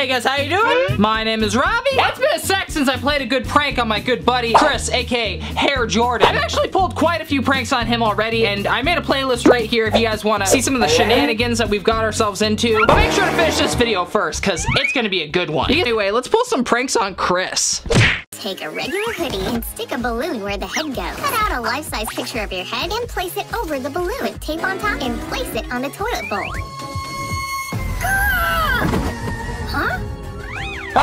Hey guys, how you doing? My name is Robbie. It's been a sec since I played a good prank on my good buddy, Chris, aka Hair Jordan. I've actually pulled quite a few pranks on him already, and I made a playlist right here if you guys wanna see some of the shenanigans that we've got ourselves into. But make sure to finish this video first, cause it's gonna be a good one. Anyway, let's pull some pranks on Chris. Take a regular hoodie and stick a balloon where the head goes. Cut out a life-size picture of your head and place it over the balloon with tape on top and place it on the toilet bowl. Huh?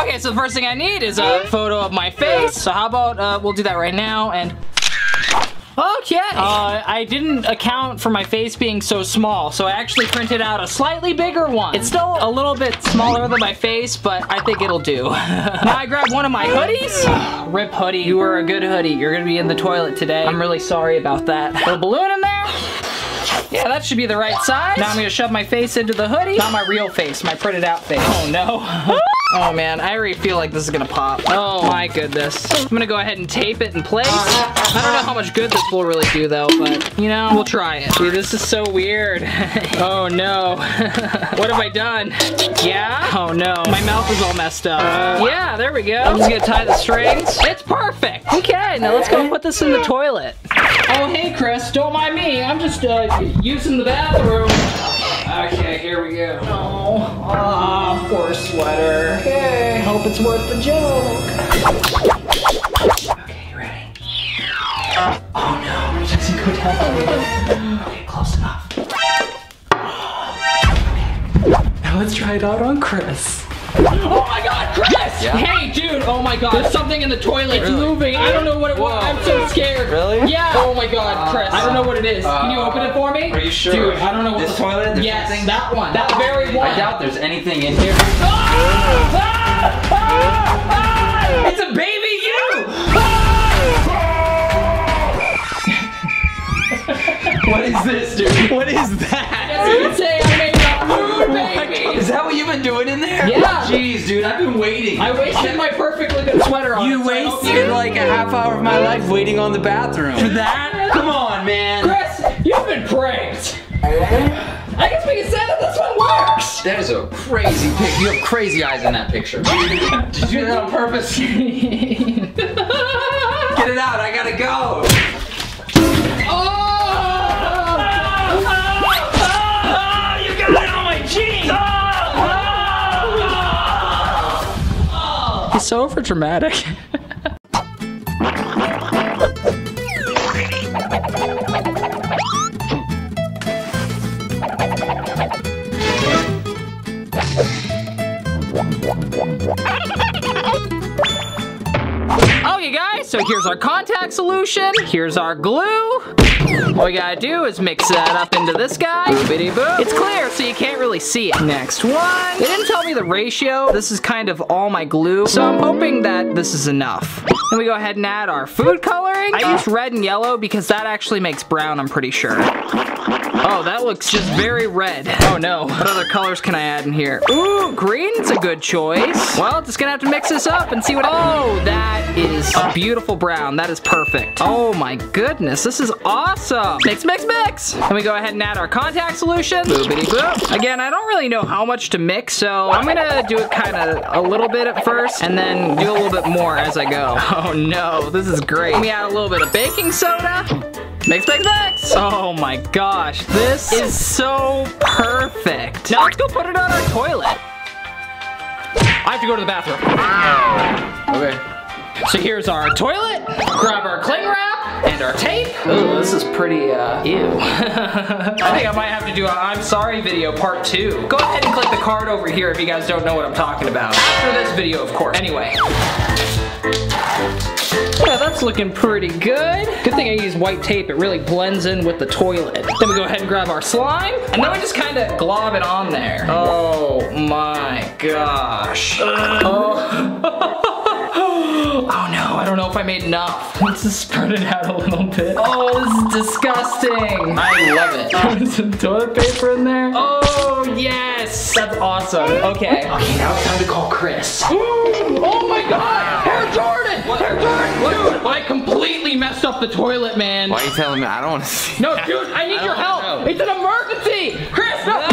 Okay, so the first thing I need is a photo of my face. So how about we'll do that right now and... Okay! I didn't account for my face being so small, so I actually printed out a slightly bigger one. It's still a little bit smaller than my face, but I think it'll do. Now I grabbed one of my hoodies. Rip hoodie, you were a good hoodie. You're gonna be in the toilet today. I'm really sorry about that. Little balloon in there. Yeah, that should be the right size. Now I'm gonna shove my face into the hoodie. Not my real face, my printed out face. Oh no. Oh man, I already feel like this is gonna pop. Oh my goodness. I'm gonna go ahead and tape it in place. I don't know how much good this will really do though, but you know, we'll try it. Dude, this is so weird. Oh no. What have I done? Yeah? Oh no. My mouth is all messed up. Yeah, there we go. I'm just gonna tie the strings. It's perfect. Okay, now let's go and put this in the toilet. Oh hey Chris, don't mind me. I'm just using the bathroom. Okay, here we go. Oh, poor sweater. Okay, hope it's worth the joke. Okay, ready? Oh no, it doesn't go down. Okay, close enough. Okay, now let's try it out on Chris. Oh my god, Chris! Yeah. Hey dude, oh my god, there's something in the toilet. It's moving. I don't know what it was. I'm so scared. Really? Yeah. Oh my god, Chris. I don't know what it is. Can you open it for me? Are you sure? Dude, I don't know what this toilet is. Yes, something? That one. That very one. I doubt there's anything in here. Ah! Ah! Ah! Ah! It's a baby you! Ah! What is this, dude? What is that? Yes, you would say I made that food, baby. Is that what you've been doing in there? Yeah. Jeez, dude, I've been waiting. I wasted my perfectly good sweater on. You wasted like a half hour of my life waiting on the bathroom. For that? Come on, man. Chris, you've been pranked. I guess we can say that this one works. That is a crazy pic. You have crazy eyes in that picture. Did you do that on purpose? Get it out. I gotta go. Oh! He's so over dramatic. Okay guys, so here's our contact solution. Here's our glue. All we gotta do is mix that up into this guy. Boop-a-dee-boop. It's clear, so you can't really see it. Next one. They didn't tell me the ratio. This is kind of all my glue, so I'm hoping that this is enough. Then we go ahead and add our food coloring. I used red and yellow because that actually makes brown, I'm pretty sure. Oh, that looks just very red. Oh no. What other colors can I add in here? Ooh, green's a good choice. Well, just gonna have to mix this up and see what. Oh, that is a beautiful brown. That is perfect. Oh my goodness, this is awesome. Mix, mix, mix. Then we go ahead and add our contact solution. Boopity boop. Again, I don't really know how much to mix, so I'm gonna do it kind of a little bit at first and then do a little bit more as I go. Oh no, this is great. Let me add a little bit of baking soda. Mix, mix, mix! Oh my gosh, this is so perfect. Now let's go put it on our toilet. I have to go to the bathroom. Okay. So here's our toilet. Grab our cling wrap and our tape. Ooh, this is pretty, ew. I think I might have to do a I'm sorry video part 2. Go ahead and click the card over here if you guys don't know what I'm talking about. After this video, of course. Anyway. Yeah, that's looking pretty good. Good thing I used white tape. It really blends in with the toilet. Then we go ahead and grab our slime. And then we just kind of glob it on there. Oh my gosh. Oh. Oh no, I don't know if I made enough. Let's just spread it out a little bit. Oh, this is disgusting. I love it. There's some toilet paper in there. Oh yes, that's awesome. Okay. Okay, now it's time to call Chris. Ooh, oh my god, Hair Jordan! What? Hair Jordan! What? Dude, I completely messed up the toilet, man. Why are you telling me? I don't want to see. No, dude, I need your help. Know. It's an emergency. Chris, no, no,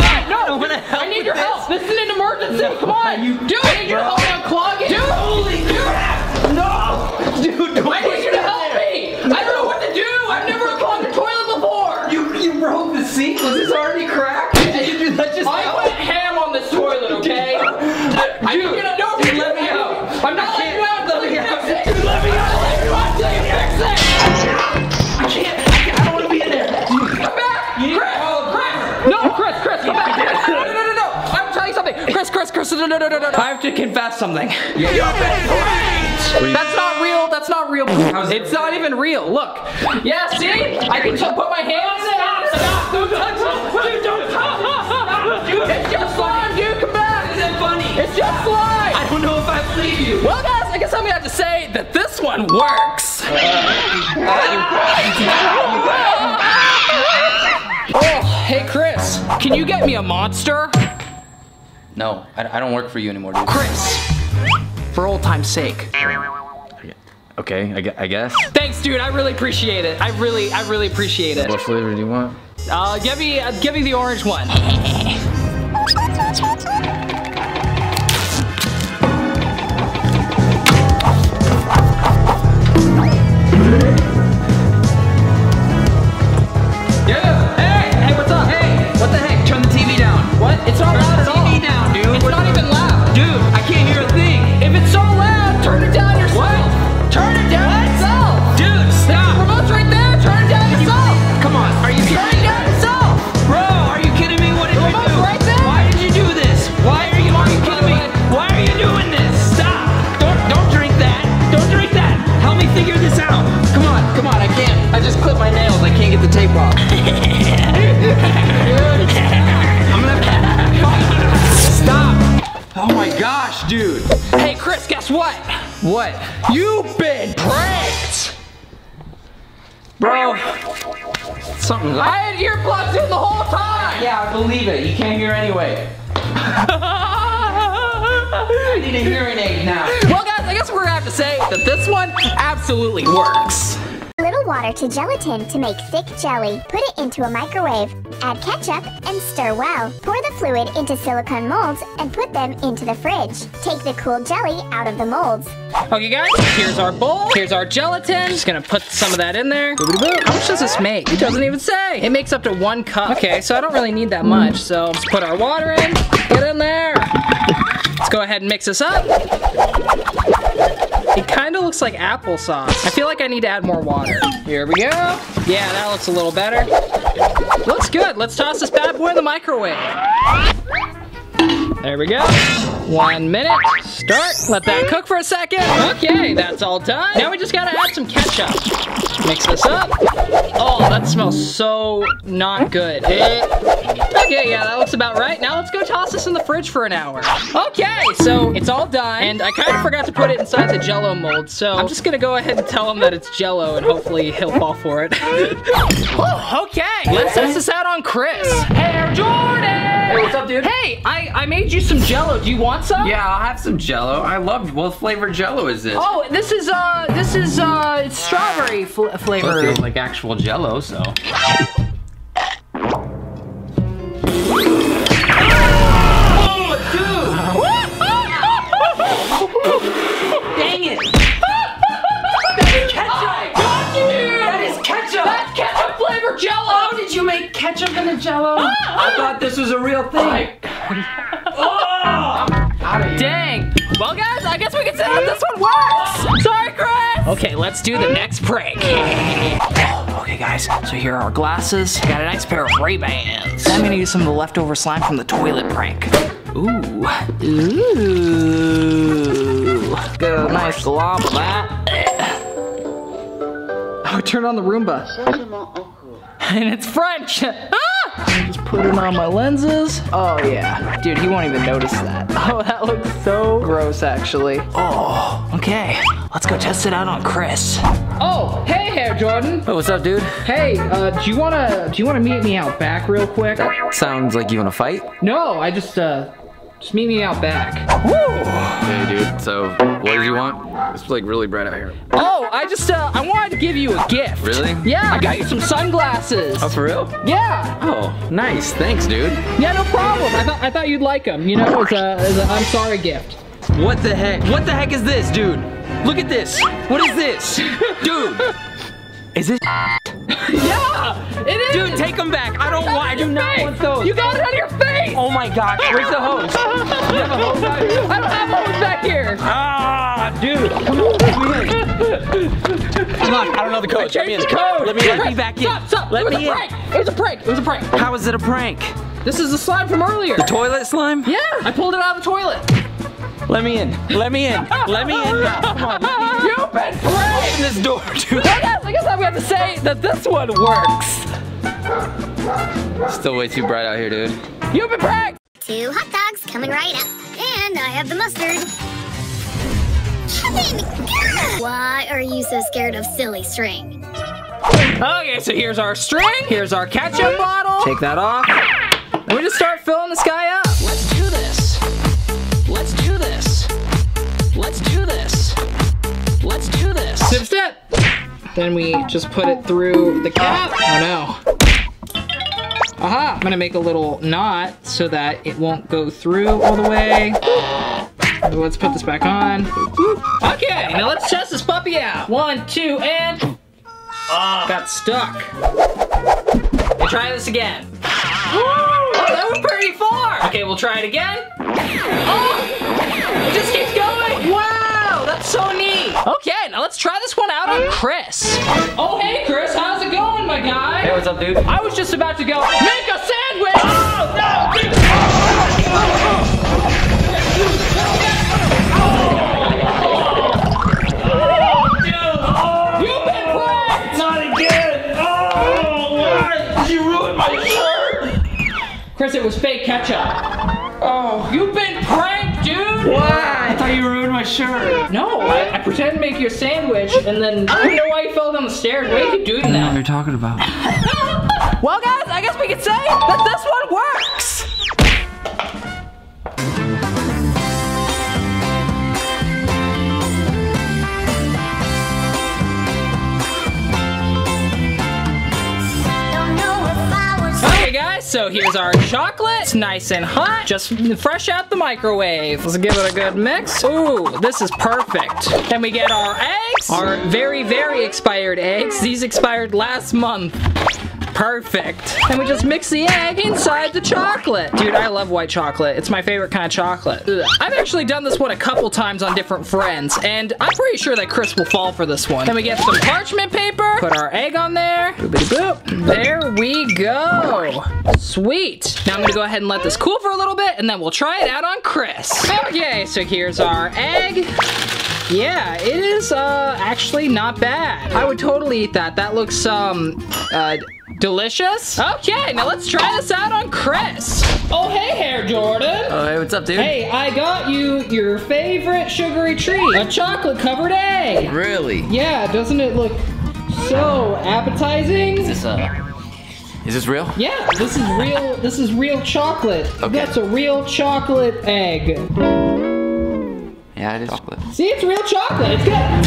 no, no, I need your help. This is an emergency. No. Come on. You do it. I need your help now. Clog it. Dude. Holy crap. No. Dude, don't. I need you to help me. No. I don't know what to do. I've never clogged a toilet before. You broke the sink. Was this already cracked? I went ham on this toilet, okay? I'm going to know if you let me out. I'm not letting you out until you fix it. Dude, let me out. I'll let you out until you fix it. I can't. I don't want to be in there. Come back. Chris. No, Chris, come back. No. I'm telling you something. Chris, no. I have to confess something. You've been pranked. That's not real. That's not real. It's not even real. Look. Yeah, see? I can just put my hands in. Stop. Don't touch. Dude, it's just slime, dude, come back! This isn't funny! It's just slime! I don't know if I believe you! Well guys, I guess I'm gonna have to say that this one works! Oh, hey Chris, can you get me a monster? No, I don't work for you anymore, dude. Chris, for old time's sake. Okay, I guess. Thanks, dude, I really appreciate it. I really appreciate it. What flavor do you want? Give me the orange one. Dude, hey, what's up? Hey, what the heck? Turn the TV down. What? It's not loud at all. Turn the TV down, dude. It's not even loud. Dude, I can't hear a thing. If it's so loud, turn it down yourself. What? Turn it down yourself. Dude, stop. The remote's right there. Turn it down yourself. Come on, are you kidding me? Figure this out. Come on, I can't. I just clipped my nails. I can't get the tape off. Stop. Oh my gosh, dude. Hey, Chris, guess what? What? You've been pranked. Bro. Something's up. I had earplugs in the whole time. Yeah, I believe it. You can't hear anyway. I need a hearing aid now. Well, guys, I guess we're gonna have to say that this one absolutely works. A little water to gelatin to make thick jelly. Put it into a microwave. Add ketchup and stir well. Pour the fluid into silicone molds and put them into the fridge. Take the cool jelly out of the molds. Okay, guys, here's our bowl. Here's our gelatin. Just gonna put some of that in there. How much does this make? It doesn't even say. It makes up to 1 cup. Okay, so I don't really need that much. So just put our water in. Get in there. Let's go ahead and mix this up. It kind of looks like applesauce. I feel like I need to add more water. Here we go. Yeah, that looks a little better. Looks good. Let's toss this bad boy in the microwave. There we go. 1 minute. Start. Let that cook for a second. Okay, that's all done. Now we just gotta add some ketchup. Mix this up. Oh, that smells so not good. Okay, yeah, that looks about right. Now let's go toss this in the fridge for an hour. Okay, so it's all done. And I kind of forgot to put it inside the Jell-O mold, so I'm just gonna go ahead and tell him that it's Jell-O and hopefully he'll fall for it. Oh, okay, let's test this out on Chris. Hey, Jordan! Hey, what's up, dude? Hey, I made you some Jell-O. Do you want some? Yeah, I'll have some Jell-O. I love, what flavor Jell-O is this? Oh, this is it's strawberry flavor. It feels like actual Jell-O, so. Dang it! That is ketchup! That is ketchup! That's ketchup flavored Jell-O! How did you make ketchup in a Jell-O? I thought this was a real thing. Oh. Dang! Well, guys, I guess we can say that this one works. Sorry, Chris. Okay, let's do the next prank. Okay, guys. So here are our glasses. Got a nice pair of Ray Bans. I'm gonna use some of the leftover slime from the toilet prank. Ooh. Get a nice glob of that. Oh, turn on the Roomba. And it's French. Just put it on my lenses. Oh, yeah. Dude, he won't even notice that. Oh, that looks so gross, actually. Oh, okay. Let's go test it out on Chris. Oh, hey, Hair Jordan. Oh, what's up, dude? Hey, do you wanna meet me out back real quick? That sounds like you wanna fight. No, I just Just meet me out back. Woo! Hey, dude. So, what do you want? It's like really bright out here. Oh, I just, I wanted to give you a gift. Really? Yeah, I got you some sunglasses. Oh, for real? Yeah. Oh, nice. Thanks, dude. Yeah, no problem. I thought you'd like them. You know, it's a I'm sorry gift. What the heck? What the heck is this, dude? Look at this. What is this? Dude. Is this? Yeah, it is. Dude, take them back. I do not want those. You got it on your face. Oh my gosh, where's the hose? You have a hose back here? I don't have a hose back here. Ah, dude. Come on, I don't know the code. Let me in. Let me back in. Stop. It was a prank. How is it a prank? This is the slime from earlier. The toilet slime? Yeah, I pulled it out of the toilet. Let me in. Come on. You've been praying. Open this door, dude. I guess I'm going to say that this one works. Still way too bright out here, dude. You've been pranked. 2 hot dogs coming right up. And I have the mustard. Why are you so scared of silly string? Okay, so here's our string. Here's our ketchup bottle. Take that off. And we just start filling this guy up. Let's do this. Let's do this. Let's do this. Let's do this. Sip, sip. Then we just put it through the cap. Oh no. Aha, I'm gonna make a little knot so that it won't go through all the way. Let's put this back on. Okay, now let's test this puppy out. 1, 2, and. Got stuck. We'll try this again. Oh, that went pretty far. Okay, we'll try it again. Oh, it just keeps going. Wow, that's so neat. Okay, now let's try this one out on Chris. Oh, hey, Chris, how's it going, my guy? Hey, what's up, dude? I was just about to go make a sandwich. Oh, no. You've been wrecked. Not again. Oh, Lord, you ruined my shirt. Chris, it was fake ketchup. Oh, you've been pranked, dude! Why? I thought you ruined my shirt. No, I pretended to make you a sandwich, and then I don't know why you fell down the stairs. Why are you doing that? I don't know what you're talking about. Well, guys, I guess we could say that this one works. So here's our chocolate. It's nice and hot. Just fresh out the microwave. Let's give it a good mix. Ooh, this is perfect. Then we get our eggs. Our very, very expired eggs. These expired last month. Perfect. And we just mix the egg inside the chocolate. Dude, I love white chocolate. It's my favorite kind of chocolate. Ugh. I've actually done this one a couple times on different friends, and I'm pretty sure that Chris will fall for this one. Then we get some parchment paper, put our egg on there. Boop-a-doop. There we go. Sweet. Now I'm gonna go ahead and let this cool for a little bit, and then we'll try it out on Chris. Okay, so here's our egg. Yeah, it is actually not bad. I would totally eat that. That looks delicious. Okay, now let's try this out on Chris. Oh, hey, Hair Jordan. Oh, hey, what's up, dude? Hey, I got you your favorite sugary treat, a chocolate-covered egg. Really? Yeah, doesn't it look so appetizing? Is this real? Yeah, this is real. This is real chocolate. Okay. That's a real chocolate egg. Yeah, it is chocolate. See, it's real chocolate. It's good.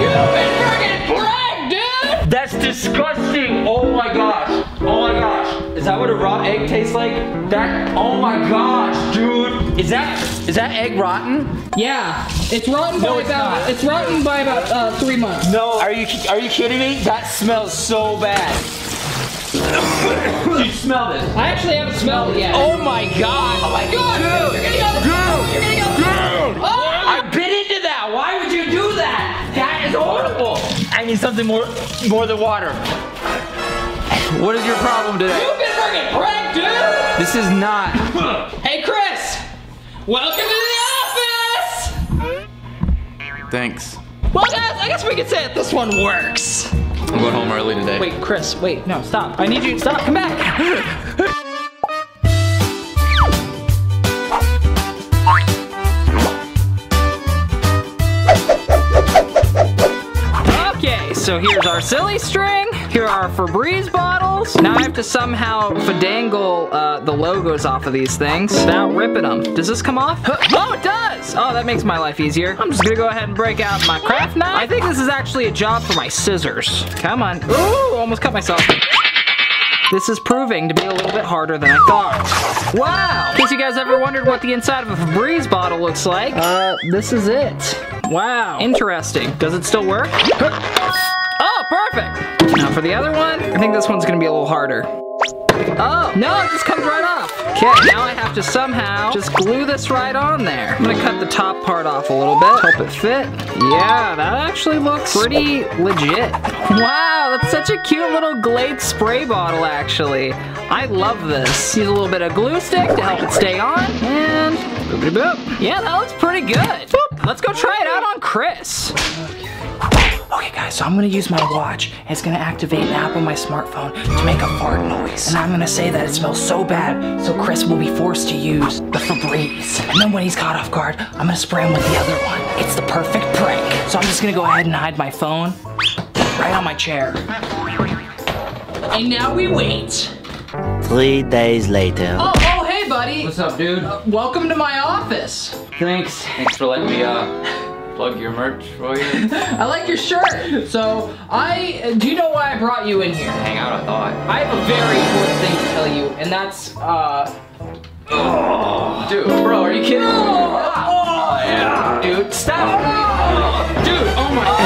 You've been friggin' pranked, dude! That's disgusting. Oh my gosh. Oh my gosh. Is that what a raw egg tastes like? That, oh my gosh, dude. Is that egg rotten? Yeah. It's rotten by about 3 months. No, are you kidding me? That smells so bad. Did you smell this? I actually haven't smelled it yet. Oh my god! Oh my god! Dude! You're gonna go! Dude! Oh! I bit into that! Why would you do that? That is horrible! I need something more than water. What is your problem today? You've been freaking pranked, dude! This is not... Hey, Chris! Welcome to the office! Thanks. Well, guys, I guess we could say that this one works. I'm going home early today. Wait, Chris, wait, no, stop. I need you to stop, come back. Okay, so here's our silly string. Here are our Febreze bottles. balls. Now I have to somehow finagle the logos off of these things without ripping them. Does this come off? Oh, it does! Oh, that makes my life easier. I'm just gonna go ahead and break out my craft knife. I think this is actually a job for my scissors. Come on. Ooh, almost cut myself. This is proving to be a little bit harder than I thought. Wow! In case you guys ever wondered what the inside of a Febreze bottle looks like, this is it. Wow. Interesting. Does it still work? Oh, perfect! Now for the other one, I think this one's gonna be a little harder. Oh, no, it just comes right off. Okay, now I have to somehow just glue this right on there. I'm gonna cut the top part off a little bit, help it fit. Yeah, that actually looks pretty legit. Wow, that's such a cute little Glade spray bottle, actually. I love this. Use a little bit of glue stick to help it stay on, and boopity boop. Yeah, that looks pretty good. Boop. Let's go try it out on Chris. Okay guys, so I'm gonna use my watch, and it's gonna activate an app on my smartphone to make a fart noise. And I'm gonna say that it smells so bad, so Chris will be forced to use the Febreze. And then when he's caught off guard, I'm gonna spray him with the other one. It's the perfect prank. So I'm just gonna go ahead and hide my phone right on my chair. And now we wait. 3 days later. Oh, hey buddy. What's up, dude? Welcome to my office. Thanks. Thanks for letting me, plug your merch for you. I like your shirt. So, do you know why I brought you in here? Hang out, I thought. I have a very important thing to tell you, and that's, oh, dude, bro, are you kidding? No. Oh, yeah. Dude, stop. Oh. Dude, oh my God.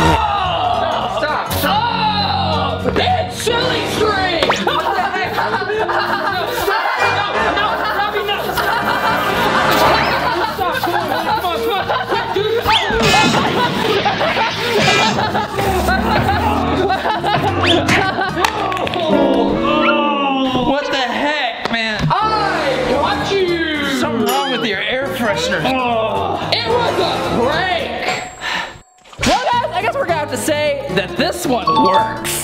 Stop. Stop. It's silly string. What the heck? What the heck, man? I got you! Something wrong with your air freshener. Oh. It was a break! Well guys, I guess we're gonna have to say that this one works.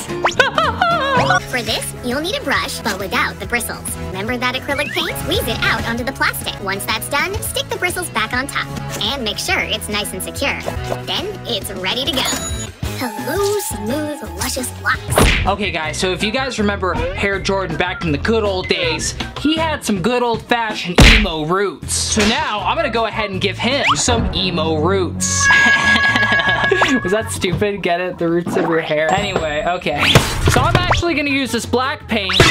For this, you'll need a brush, but without the bristles. Remember that acrylic paint? Squeeze it out onto the plastic. Once that's done, stick the bristles back on top. And make sure it's nice and secure. Then it's ready to go. Hello, smooth, luscious locks. Okay guys, so if you guys remember Hair Jordan back in the good old days, he had some good old-fashioned emo roots. So now I'm gonna go ahead and give him some emo roots. Was that stupid? Get it? The roots of your hair. Anyway, okay. So I'm actually gonna use this black paint. Oh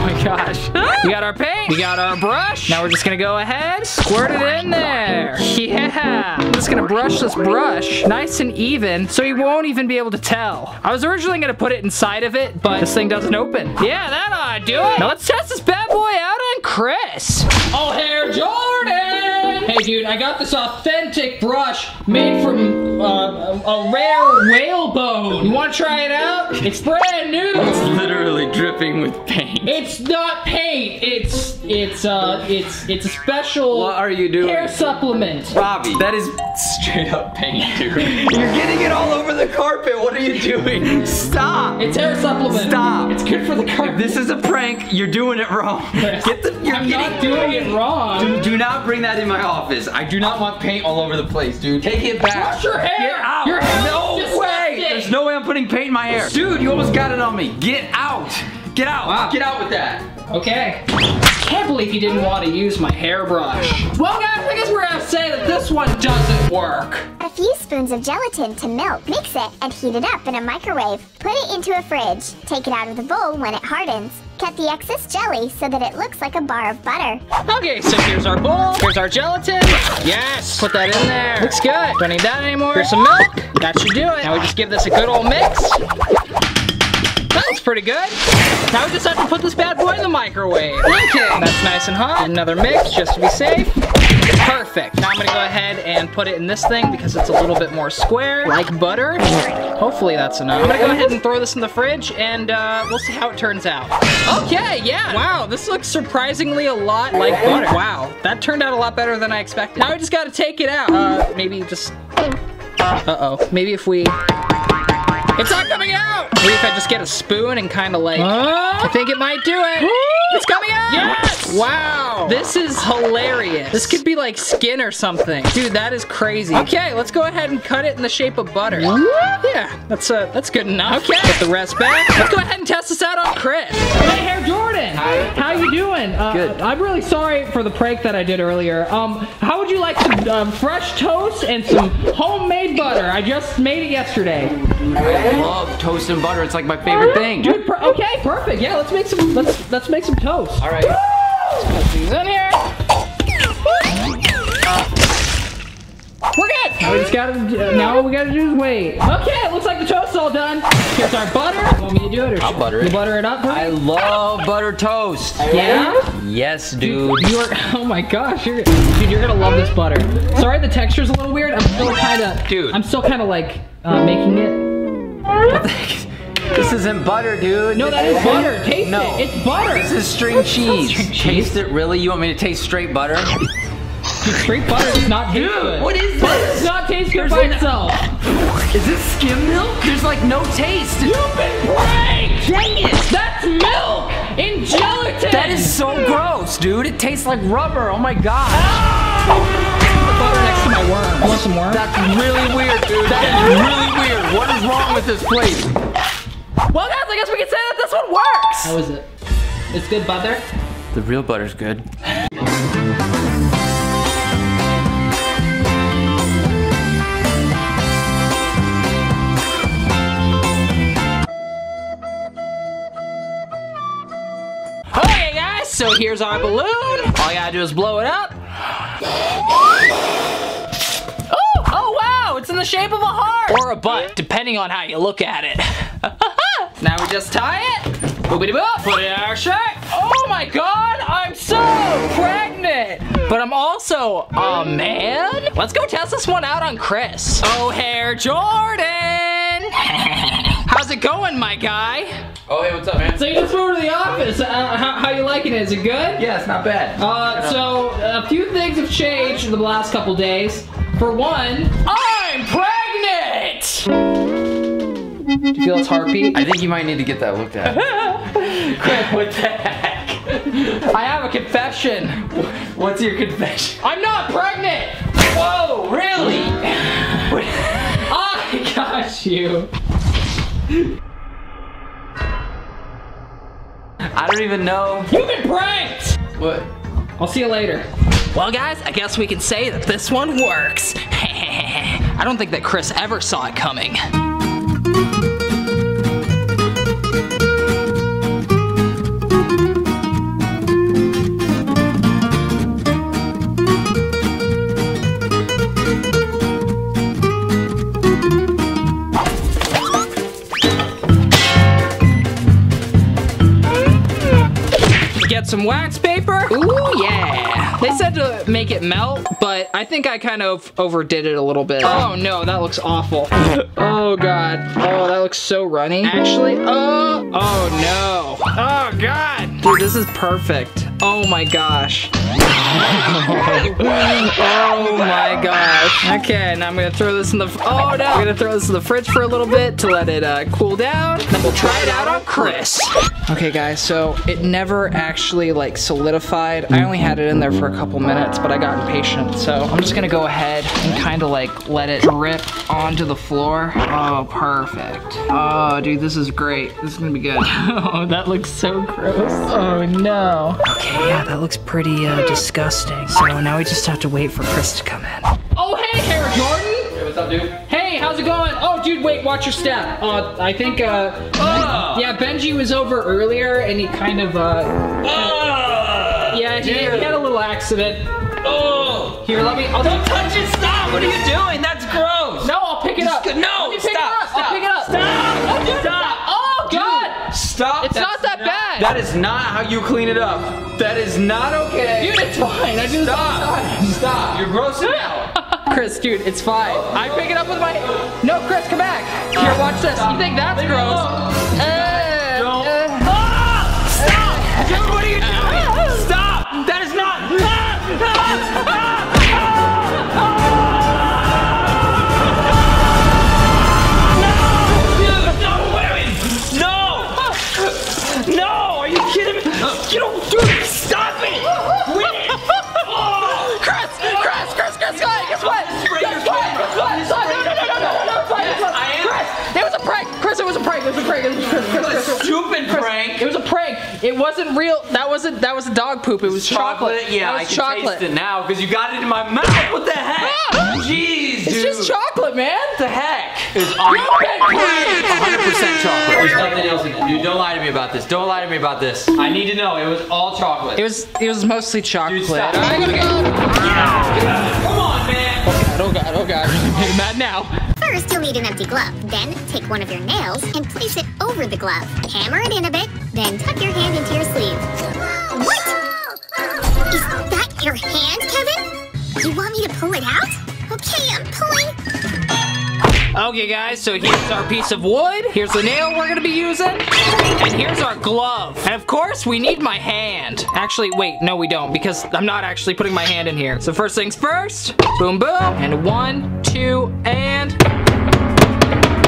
my gosh. We got our paint, we got our brush. Now we're just gonna go ahead, squirt it in there. Yeah. I'm just gonna brush this brush nice and even so you won't even be able to tell. I was originally gonna put it inside of it, but this thing doesn't open. Yeah, that ought to do it. Now let's test this bad boy out on Chris. Oh, Hair Jordan! Hey dude, I got this authentic brush made from a rare whalebone. You wanna try it out? It's brand new. It's literally dripping with paint. It's not paint. It's a special. What are you doing? Hair supplement. Robbie, that is straight up paint, dude. You're getting it all over the carpet. What are you doing? Stop. It's hair supplement. Stop. It's good for the carpet. If this is a prank, you're doing it wrong. I'm not doing it wrong. Do not bring that in my office. I do not want paint all over the place, dude. Take it back. Wash your hair. Get out. Your hair. No way. There's no way I'm putting paint in my hair. Dude, you almost got it on me. Get out. Get out. Wow. Get out with that. Okay. Can't believe you didn't want to use my hairbrush. Well guys, I guess we're gonna say that this one doesn't work. A few spoons of gelatin to milk. Mix it and heat it up in a microwave. Put it into a fridge. Take it out of the bowl when it hardens. Cut the excess jelly so that it looks like a bar of butter. Okay, so here's our bowl. Here's our gelatin. Yes, put that in there. Looks good. Don't need that anymore. Here's some milk. That should do it. Now we just give this a good old mix. That's pretty good. Now we just have to put this bad boy in the microwave. Okay, that's nice and hot. Another mix just to be safe. Perfect. Now I'm gonna go ahead and put it in this thing because it's a little bit more square, like butter. Hopefully that's enough. I'm gonna go ahead and throw this in the fridge and we'll see how it turns out. Okay, yeah. Wow, this looks surprisingly a lot like butter. Wow, that turned out a lot better than I expected. Now we just gotta take it out. Maybe just, uh-oh. Maybe if we, it's not coming out! Maybe if I just get a spoon and kind of like, I think it might do it. It's coming out! Yes! Wow! Wow. This is hilarious. This could be like skin or something. Dude, that is crazy. Okay, let's go ahead and cut it in the shape of butter. Yeah, that's good enough. Okay, put the rest back. Let's go ahead and test this out on Chris. Hey, Hair Jordan. Hi. How you doing? Good. I'm really sorry for the prank that I did earlier. How would you like some fresh toast and some homemade butter? I just made it yesterday. I love toast and butter. It's like my favorite thing. Dude, okay, perfect. Yeah, let's make some toast. All right. Put these in here. We're good. Now we just gotta. Now all we gotta do is wait. Okay, it looks like the toast's all done. Here's our butter. You want me to do it? Or I'll butter it. You butter it up. I love butter toast. Yeah. Yes, dude. You are. Oh my gosh, you're gonna love this butter. Sorry, the texture's a little weird. I'm still kind of. Dude. I'm still kind of like making it. What the heck is this? Isn't butter, dude. No, that is butter. Taste it. It's butter. This is string cheese. Taste it, really? You want me to taste straight butter? Dude, straight butter does not taste good. What is this? Butter does not taste good by itself. Is this skim milk? There's like no taste. You've been pranked! Dang it! That's milk in gelatin! That is so gross, dude. It tastes like rubber. Oh my god. Ah! Butter next to my worm. You want some worm? That's really weird, dude. That is really weird. What is wrong with this plate? Well, guys, I guess we can say that this one works. How is it? It's good butter? The real butter's good. Okay, guys, so here's our balloon. All you gotta do is blow it up. Oh wow, it's in the shape of a heart or a butt, depending on how you look at it. Now we just tie it, boopity-boop, put it in our shirt. Oh my god, I'm so pregnant, but I'm also a man. Let's go test this one out on Chris. Oh, Hair Jordan. How's it going, my guy? Oh, hey, what's up, man? So you just moved to the office. How you liking it? Is it good? Yeah, it's not bad. So a few things have changed in the last couple days. For one, I'm pregnant! Do you feel its heartbeat? I think you might need to get that looked at. Chris, what the heck? I have a confession. What's your confession? I'm not pregnant! Whoa, really? I got you. I don't even know. You've been pranked! What? I'll see you later. Well, guys, I guess we can say that this one works. I don't think that Chris ever saw it coming. Some wax paper. Ooh, yeah. They said to make it melt, but I think I kind of overdid it a little bit. Oh no, that looks awful. Oh god. Oh, that looks so runny. Actually, oh. Oh no. Oh god. Dude, this is perfect. Oh my gosh. Oh my gosh. Okay, now I'm gonna throw this in the. Oh no. I'm gonna throw this in the fridge for a little bit to let it cool down. Then we'll try it out on Chris. Okay, guys. So it never actually like solidified. I only had it in there for a couple minutes, but I got impatient. So I'm just gonna go ahead and kind of like let it drip onto the floor. Oh, perfect. Oh, dude, this is great. This is gonna be good. Oh, that looks so gross. Oh no. Okay, yeah, that looks pretty disgusting. So now we just have to wait for Chris to come in. Oh, hey, Hair Jordan! Hey, what's up, dude? Hey, how's it going? Oh, dude, wait, watch your step. I think, yeah, Benji was over earlier, and he kind of, yeah, he had a little accident. Oh! Here, let me, don't touch it, stop! What are you doing? That's gross! No, I'll pick it up. No, stop, stop. I'll pick it up. Stop! Stop! Stop. Oh, God! Dude, stop! It's not that bad! That is not how you clean it up. That is not okay. Dude, it's fine. I just Stop. You're grossing out. Chris, dude, it's fine. I pick it up with my. No, Chris, come back. Here, watch this. Stop. You think that's gross? Don't. Stop! Dude, what are you doing? Stop! That is not. You don't do it! Stop it! Wait. It wasn't real. That was dog poop. It was chocolate. Yeah, was I chocolate. Can taste it now because you got it in my mouth. What the heck? Jeez, dude. It's just chocolate, man. What the heck? It's 100% chocolate. There's nothing else in it. Dude, don't lie to me about this. Don't lie to me about this. I need to know. It was all chocolate. It was mostly chocolate. Dude, stop. I gotta go. Yeah. Come on, man. Oh god. Oh god. Oh god. I'm mad now. First, you'll need an empty glove. Then, take one of your nails and place it over the glove. Hammer it in a bit, then tuck your hand into your sleeve. What? Is that your hand, Kevin? You want me to pull it out? Okay, I'm pulling. Okay, guys, so here's our piece of wood. Here's the nail we're gonna be using. And here's our glove. And of course, we need my hand. Actually, wait, no, we don't, because I'm not actually putting my hand in here. So first things first, boom, boom, and 1, 2, and...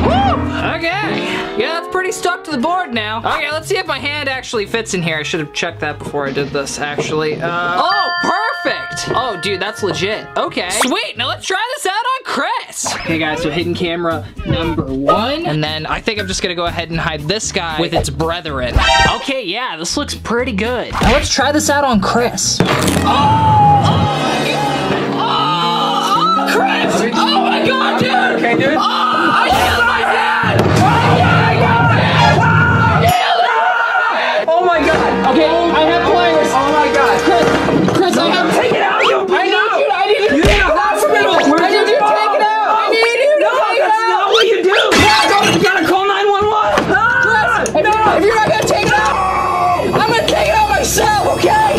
Woo! Okay. Yeah, that's pretty stuck to the board now. Okay, let's see if my hand actually fits in here. I should have checked that before I did this, actually. Oh, perfect. Oh, dude, that's legit. Okay. Sweet, now let's try this out on Chris. Okay, guys, so hidden camera #1. And then I think I'm just gonna go ahead and hide this guy with its brethren. Okay, yeah, this looks pretty good. Now let's try this out on Chris. Oh my God. Chris. Oh, my God, dude. Okay, dude. Okay, I have pliers. Oh my God. Chris, I have... Take it out, you bleep! I know, dude, I need you to take it out. I need you to take it out. I need you to take it out. No, that's not what you do. You gotta call 911. Chris, if you're not gonna take it out, I'm gonna take it out myself, okay?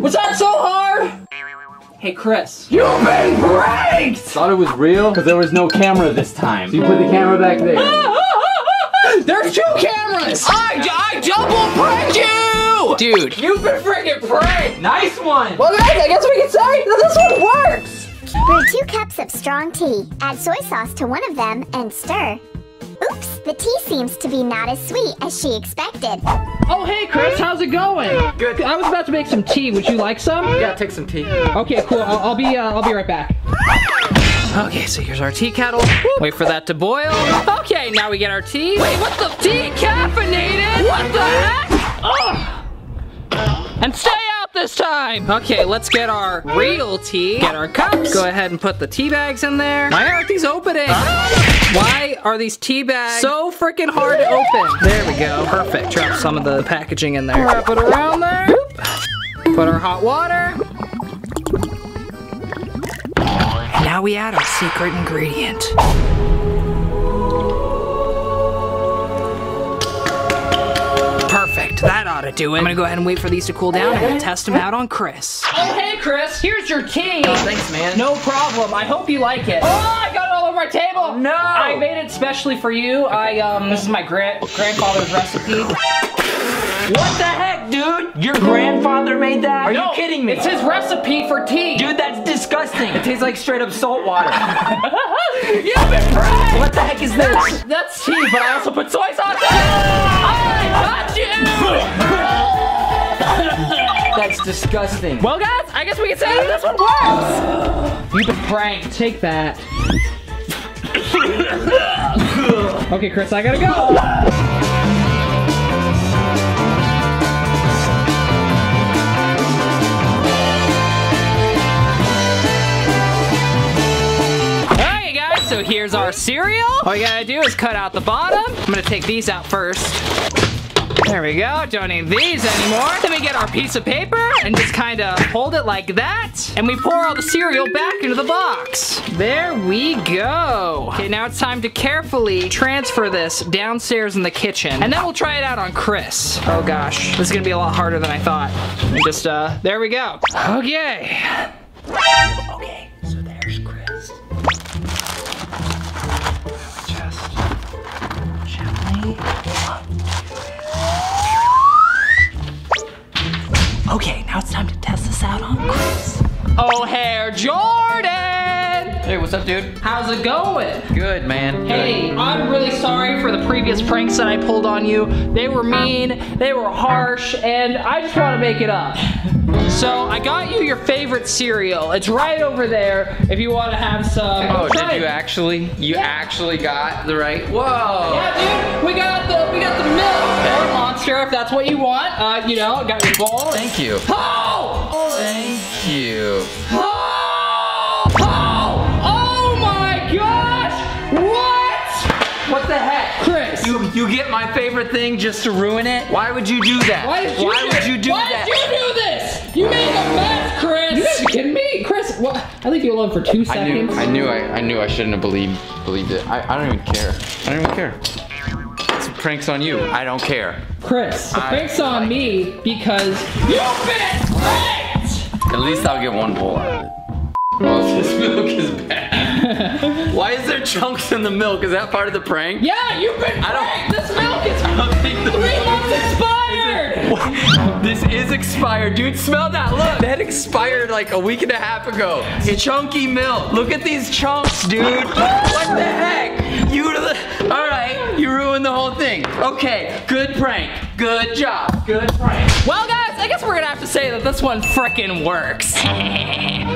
Was that so hard? Hey, Chris. You've been pranked! Thought it was real, because there was no camera this time. So you put the camera back there. There's 2 cameras! I double pranked you! Dude, you've been freaking pranked! Nice one! Well guys, I guess we can say that this one works! Brew 2 cups of strong tea. Add soy sauce to one of them and stir. Oops, the tea seems to be not as sweet as she expected. Oh, hey, Chris, how's it going? Good. I was about to make some tea. Would you like some? Yeah, take some tea. Okay, cool. I'll be right back. Okay, so here's our tea kettle. Wait for that to boil. Okay, now we get our tea. Wait, what the? Decaffeinated? What the heck? Oh. And stay out this time. Okay, let's get our real tea. Get our cups. Go ahead and put the tea bags in there. Why aren't these opening? Why are these tea bags so freaking hard to open? There we go. Perfect. Drop some of the packaging in there. Wrap it around there. Put our hot water. Now we add our secret ingredient. Perfect, that ought to do it. I'm gonna go ahead and wait for these to cool down and we'll test them out on Chris. Oh, hey Chris, here's your tea. Oh, thanks, man. No problem, I hope you like it. Oh, I got it all over my table. Oh, no. I made it specially for you. Okay. This is my grandfather's recipe. What the heck, dude? Your grandfather made that? Are you kidding me? It's his recipe for tea. Dude, that's disgusting. It tastes like straight up salt water. You've been pranked! What the heck is this? That's tea, but I also put soy sauce in it. I got you! That's disgusting. Well, guys, I guess we can say that this one works. You've been pranked. Take that. Okay, Chris, I gotta go. So here's our cereal. All you gotta do is cut out the bottom. I'm gonna take these out first. There we go, don't need these anymore. Then we get our piece of paper and just kinda hold it like that. And we pour all the cereal back into the box. There we go. Okay, now it's time to carefully transfer this downstairs in the kitchen. And then we'll try it out on Chris. Oh gosh, this is gonna be a lot harder than I thought. And just, there we go. Okay. Okay. Okay, now it's time to test this out on Chris. Oh, Hair Jordan! Hey, what's up, dude? How's it going? Good, man. Hey, good. I'm really sorry for the previous pranks that I pulled on you. They were mean, they were harsh, and I just want to make it up. So I got you your favorite cereal. It's right over there if you want to have some. Oh, did you actually? You actually got the right? Whoa. Yeah, dude. We got the milk or Monster if that's what you want. You know, got your bowl. Thank you. Oh. Thank you. Oh. Oh. Oh my gosh. What? What the heck, Chris? You get my favorite thing just to ruin it? Why would you do that? Why would you do that? You made a mess, Chris! You guys are kidding me? Chris, what? I think you alone for 2 seconds. I knew I shouldn't have believed it. I don't even care. I don't even care. It's a prank's on you. I don't care. Chris, the prank's on me because you've been pranked! At least I'll get one bowl out of it. Oh, this milk is bad. Why is there chunks in the milk? Is that part of the prank? Yeah, you've been pranked! This milk is 3 months expired! This is expired. Dude, smell that. Look, that expired like a week and a half ago. It's chunky milk. Look at these chunks, dude. What the heck? All right, you ruined the whole thing. Okay, good prank. Good job. Good prank. Well, guys, I guess we're gonna have to say that this one frickin' works.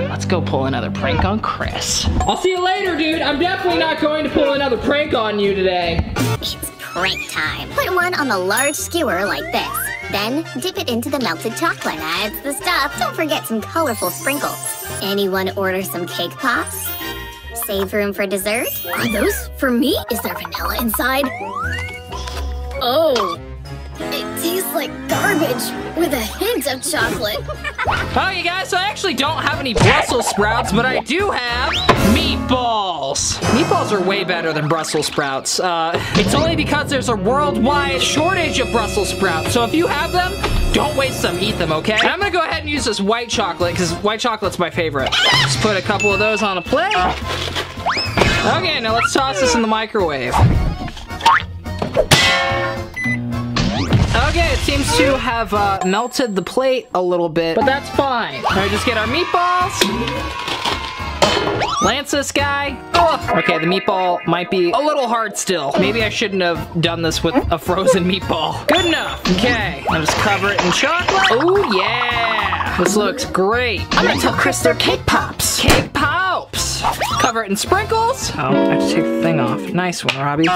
Let's go pull another prank on Chris. I'll see you later, dude. I'm definitely not going to pull another prank on you today. It's prank time. Put one on the large skewer like this. Then dip it into the melted chocolate. That's the stuff. Don't forget some colorful sprinkles. Anyone order some cake pops? Save room for dessert? Are those for me? Is there vanilla inside? Oh. It tastes like garbage with a hint of chocolate. Oh, you guys, so I actually don't have any Brussels sprouts, but I do have meatballs. Meatballs are way better than Brussels sprouts. It's only because there's a worldwide shortage of Brussels sprouts, so if you have them, don't waste them, eat them, okay? And I'm gonna go ahead and use this white chocolate, because white chocolate's my favorite. Just put a couple of those on a plate. Okay, now let's toss this in the microwave. Okay, it seems to have melted the plate a little bit, but that's fine. All right, just get our meatballs. Lance this guy. Ugh. Okay, the meatball might be a little hard still. Maybe I shouldn't have done this with a frozen meatball. Good enough. Okay, I'll just cover it in chocolate. Oh, yeah. This looks great. I'm gonna tell Chris they're cake pops. Cake pops. Cover it in sprinkles. Oh, I have to take the thing off. Nice one, Robbie.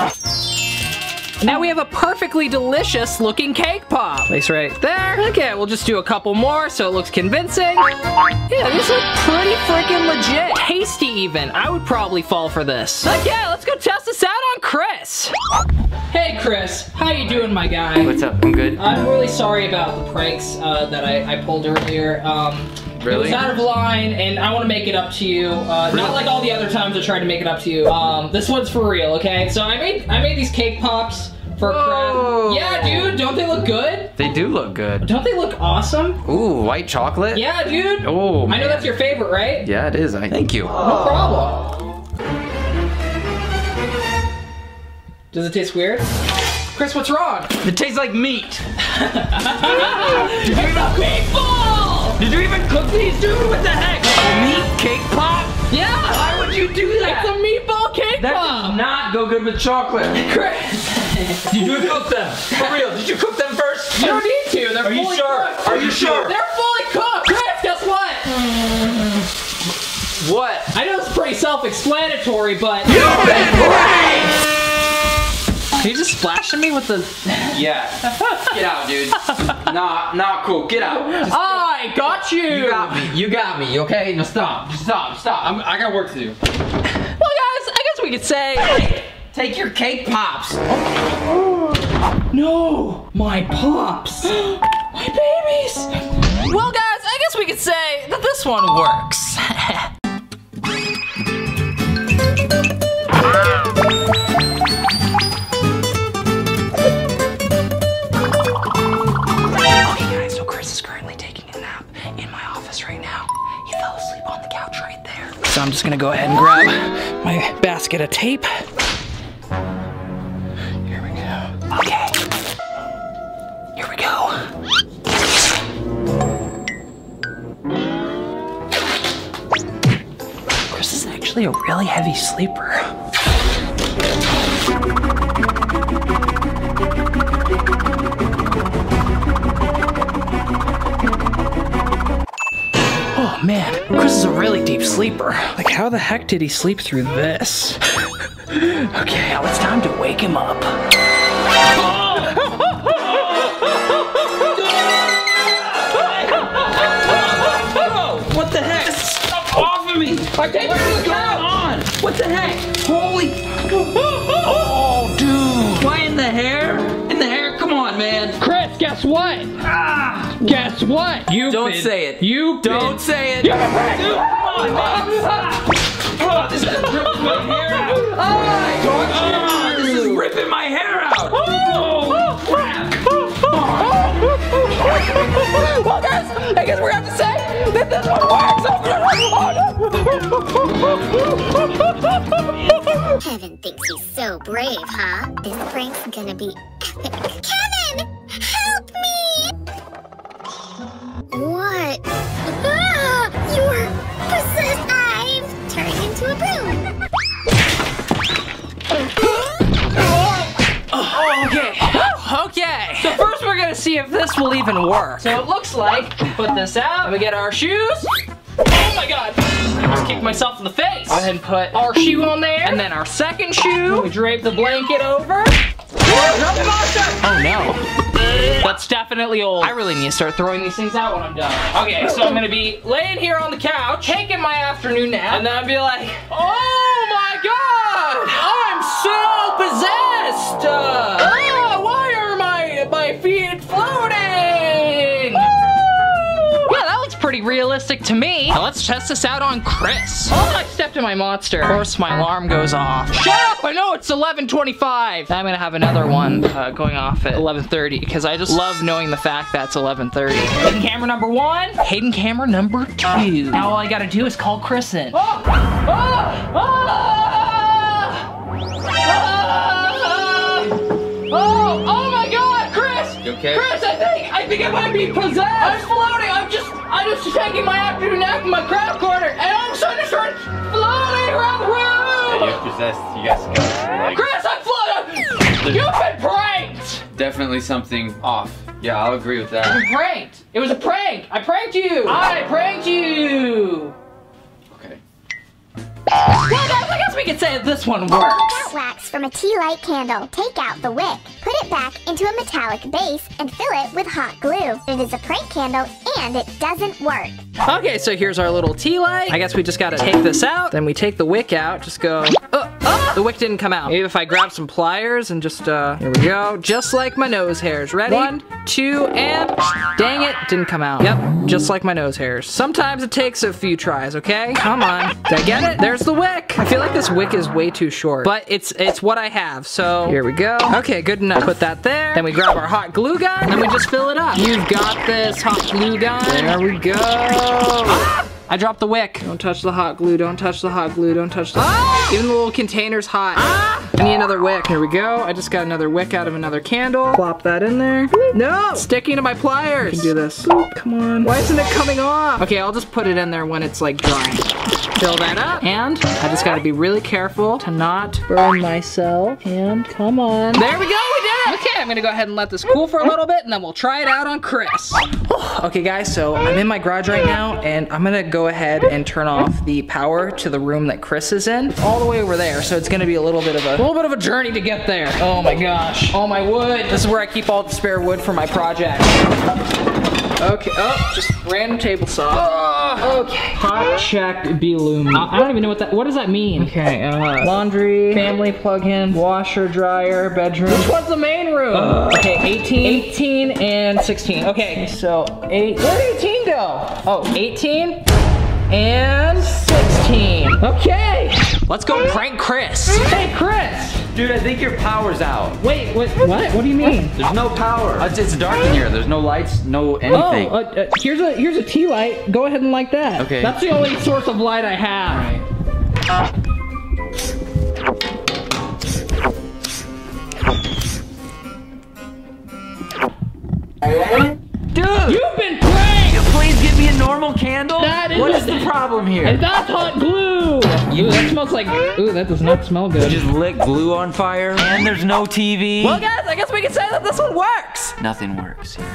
Now we have a perfectly delicious looking cake pop. Place right there. Okay, we'll just do a couple more so it looks convincing. Yeah, this looks pretty freaking legit. Tasty even. I would probably fall for this. Okay, let's go test this out on Chris. Hey Chris, how you doing, my guy? What's up? I'm good. I'm really sorry about the pranks that I pulled earlier. Really? It was out of line, and I want to make it up to you. Really? Not like all the other times I tried to make it up to you. This one's for real, okay? So I made these cake pops for Chris. Yeah, dude, don't they look good? They do look good. Don't they look awesome? Ooh, white chocolate? Yeah, dude. Oh, man. I know that's your favorite, right? Yeah, it is. Thank you. No problem. Does it taste weird? Chris, what's wrong? It tastes like meat. It's a meatball! Did you even cook these, dude? What the heck? A meat cake pop? Yeah! Why would you do that? It's a meatball cake pop! That does not go good with chocolate. Chris! Did you cook them? For real, did you cook them first? You don't need to, they're fully cooked. Are you sure? They're fully cooked! Chris, guess what? What? I know it's pretty self-explanatory, but... You've been pranked! Are you just splashing me with the... Yeah. Get out, dude. Not cool. Get out. Just I got you. You got me. You got me, okay? No, stop. Stop. I got work to do. Well, guys, I guess we could say... Hey, take your cake pops. Oh. No. My pops. My babies. Well, guys, I guess we could say that this one works. So I'm just gonna go ahead and grab my basket of tape. Here we go. Okay. Here we go. Chris is actually a really heavy sleeper. man, Chris is a really deep sleeper. Like, how the heck did he sleep through this? Okay, now it's time to wake him up. What the heck? Stop off of me! What is going on? What the heck? Holy! Oh, dude! Why in the hair? In the hair? Come on, man! Chris, guess what? Guess what? You don't say it. You don't say it. You're a prick! Come on, man! This is ripping my hair out! Oh my God! This is ripping my hair out! Oh crap! Well, guys, I guess we're gonna have to say that this one works. Oh, no. Kevin thinks he's so brave, huh? This prank's gonna be epic. Kevin, help me! What? Ah, you're possessed. I've turned into a broom. Okay. So first we're gonna see if this will even work. So it looks like, put this out, and we get our shoes. Oh my God, I just kicked myself in the face. Go ahead and put our shoe on there, and then our second shoe. We drape the blanket over. Oh no. That's definitely old. I really need to start throwing these things out when I'm done. Okay, so I'm gonna be laying here on the couch, taking my afternoon nap, and then I'll be like, oh my God, I'm so possessed. Why are my feet floating? Woo! Yeah, that looks pretty realistic to me. Now let's test this out on Chris. Oh, I stepped in my monster. Of course, my alarm goes off. Shut up! I know it's 11:25. I'm gonna have another one going off at 11:30 because I just love knowing the fact that's 11:30. Hidden camera number one. Hidden camera number two. Now all I gotta do is call Chris in. Oh! Oh! Oh! Oh! Oh! Oh! Okay. Chris, I think I might be possessed. I'm floating. I'm just taking my afternoon nap in my crowd corner, and I'm starting to start floating around the room. Yeah, you're possessed. You guys go. Like, Chris, I'm floating. You've been pranked. Definitely something off. Yeah, I'll agree with that. I've been pranked. It was a prank. I pranked you. I pranked you. Okay. Well, guys, I guess we could say that this one works. Take out wax from a tea light candle. Take out the wick. Put it back into a metallic base and fill it with hot glue. It is a prank candle and it doesn't work. Okay, so here's our little tea light. I guess we just gotta take this out. Then we take the wick out. Just go, the wick didn't come out. Maybe if I grab some pliers and just, here we go. Just like my nose hairs. Ready? One, two, and dang it, didn't come out. Yep, just like my nose hairs. Sometimes it takes a few tries, okay? Come on. Did I get it? There's the wick. I feel like this wick is way too short, but it's what I have, so here we go. Okay, good enough. Put that there. Then we grab our hot glue gun, and then we just fill it up. You've got this hot glue gun. There we go. Ah! I dropped the wick. Don't touch the hot glue. Don't touch the hot glue. Don't touch the hot glue. Even the little container's hot. Ah! I need another wick. Here we go. I just got another wick out of another candle. Plop that in there. No! Sticking to my pliers. I can do this. Boop. Come on. Why isn't it coming off? Okay, I'll just put it in there when it's like dry. Fill that up. And I just gotta be really careful to not burn myself. And come on. There we go. We did it. Okay, I'm gonna go ahead and let this cool for a little bit, and then we'll try it out on Chris. Okay, guys, so I'm in my garage right now, and I'm gonna go ahead and turn off the power to the room that Chris is in. It's all the way over there, so it's gonna be a little bit of a journey to get there. Oh my gosh. Oh my wood. This is where I keep all the spare wood for my project. Okay, oh, just random table saw. Oh, okay. Hot checked Belumi. I don't even know what does that mean? Okay, laundry, family plug-in, washer, dryer, bedroom. Which one's the main room? Okay, 18, and 16. Okay, so where did 18 go? Oh, 18 and 16. Okay. Let's go prank Chris. Hey, Chris. Dude, I think your power's out. Wait, what? What do you mean? There's no power. It's dark in here. There's no lights, no anything. Oh, here's a tea light. Go ahead and light that. Okay. That's the only source of light I have. All right. Candle? What is the problem here? And that's hot glue! Ooh, that smells like, ooh, that does not smell good. You just lit glue on fire, and there's no TV. Well, guys, I guess we can say that this one works. Nothing works here.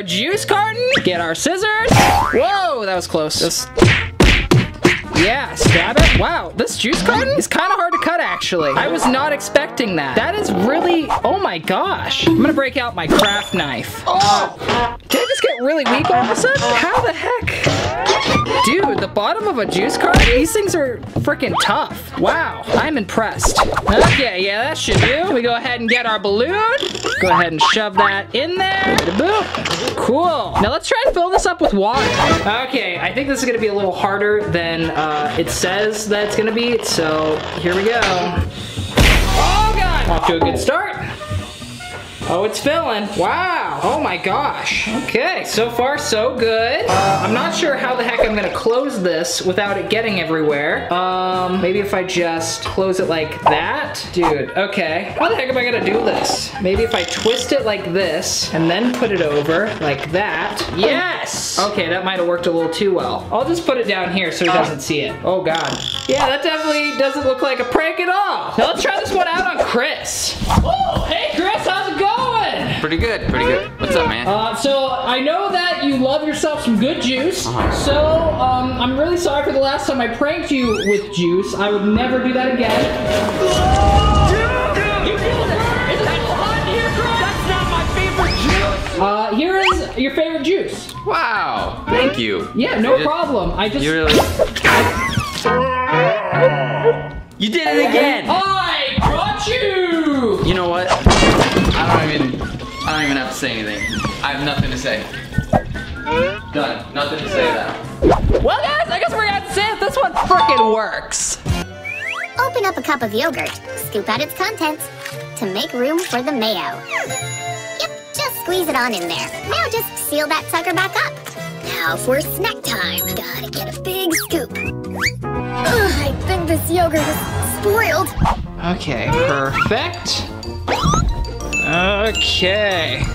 our juice carton, get our scissors. Whoa, that was close. Yeah, stab it. Wow, this juice carton is kind of hard to cut, actually. I was not expecting that. That is really, oh my gosh. I'm gonna break out my craft knife. Oh, did I just get really weak all of a sudden? How the heck? Dude, the bottom of a juice carton? These things are freaking tough. Wow, I'm impressed. Okay, yeah, that should do. We go ahead and get our balloon. Go ahead and shove that in there. Boop. Cool. Now let's try and fill this up with water. Okay, I think this is gonna be a little harder than it says that it's gonna be, so here we go. Oh god! Off to a good start. Oh, it's filling. Wow. Oh my gosh. Okay, so far so good. I'm not sure how the heck I'm gonna close this without it getting everywhere. Maybe if I just close it like that. Dude, okay. How the heck am I gonna do this? Maybe if I twist it like this and then put it over like that. Yes! Okay, that might have worked a little too well. I'll just put it down here so he doesn't see it. Oh god. Yeah, that definitely doesn't look like a prank at all. Now let's try this one out on Chris. Oh, hey Chris, how's it going? Pretty good, pretty good. What's up, man? So I know that you love yourself some good juice. So I'm really sorry for the last time I pranked you with juice. I would never do that again. Dude, you killed it. Is that hot in here, Chris? That's not my favorite juice. Here is your favorite juice. Wow, thank you. Yeah, no problem. I just. You really. You did it again. I got you. You know what? I don't even have to say anything. I have nothing to say. Done. Nothing to say now. Well guys, I guess we're gonna have to say that this one frickin' works. Open up a cup of yogurt, scoop out its contents to make room for the mayo. Yep, just squeeze it on in there. Now just seal that sucker back up. Now for snack time. Gotta get a big scoop. Ugh, I think this yogurt is spoiled. Okay, perfect. Okay, so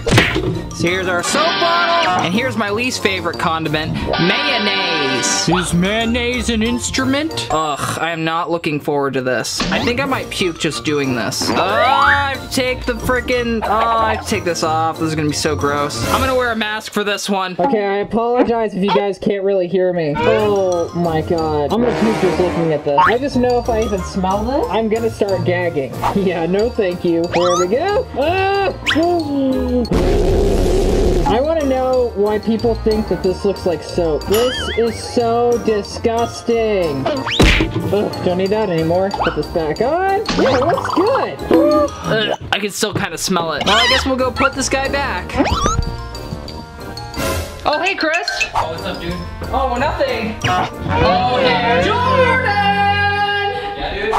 here's our soap bottle, and here's my least favorite condiment, mayonnaise. Is mayonnaise an instrument? Ugh, I am not looking forward to this. I think I might puke just doing this. Oh, I have to take the frickin', oh, I have to take this off. This is gonna be so gross. I'm gonna wear a mask for this one. Okay, I apologize if you guys can't really hear me. Oh my god. I'm gonna puke just looking at this. I just know if I even smell this, I'm gonna start gagging. Yeah, no thank you. There we go. I want to know why people think that this looks like soap. This is so disgusting. Ugh, don't need that anymore. Put this back on. Yeah, it looks good. I can still kind of smell it. Well, I guess we'll go put this guy back. Oh, hey, Chris. Oh, what's up, dude? Oh, nothing. Oh, yeah. Jordan!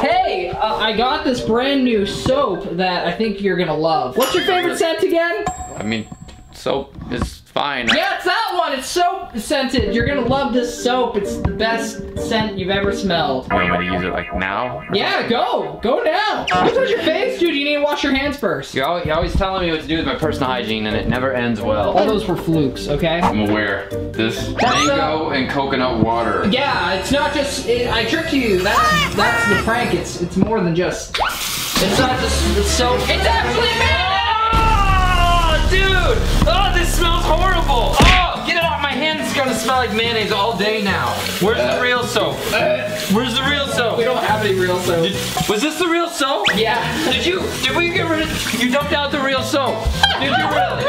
Hey, I got this brand new soap that I think you're gonna love. What's your favorite scent again? I mean, soap is fine. Yeah, it's that one. It's soap scented. You're gonna love this soap. It's the best scent you've ever smelled. Wait, you want to use it like now? Yeah, go. Go now. What's your face? Dude, you need to wash your hands first. You're always telling me what to do with my personal hygiene and it never ends well. All those were flukes, okay? I'm aware. That's mango and coconut water. Yeah, it's not just, I tricked you. That's the prank. It's more than just, it's not just soap. It's actually mango! Dude! Oh, this smells horrible! Oh, get it off my hand. It's gonna smell like mayonnaise all day now. Where's the real soap? Where's the real soap? We don't have any real soap. Was this the real soap? Yeah. Did we get rid of, you dumped out the real soap? Did you really?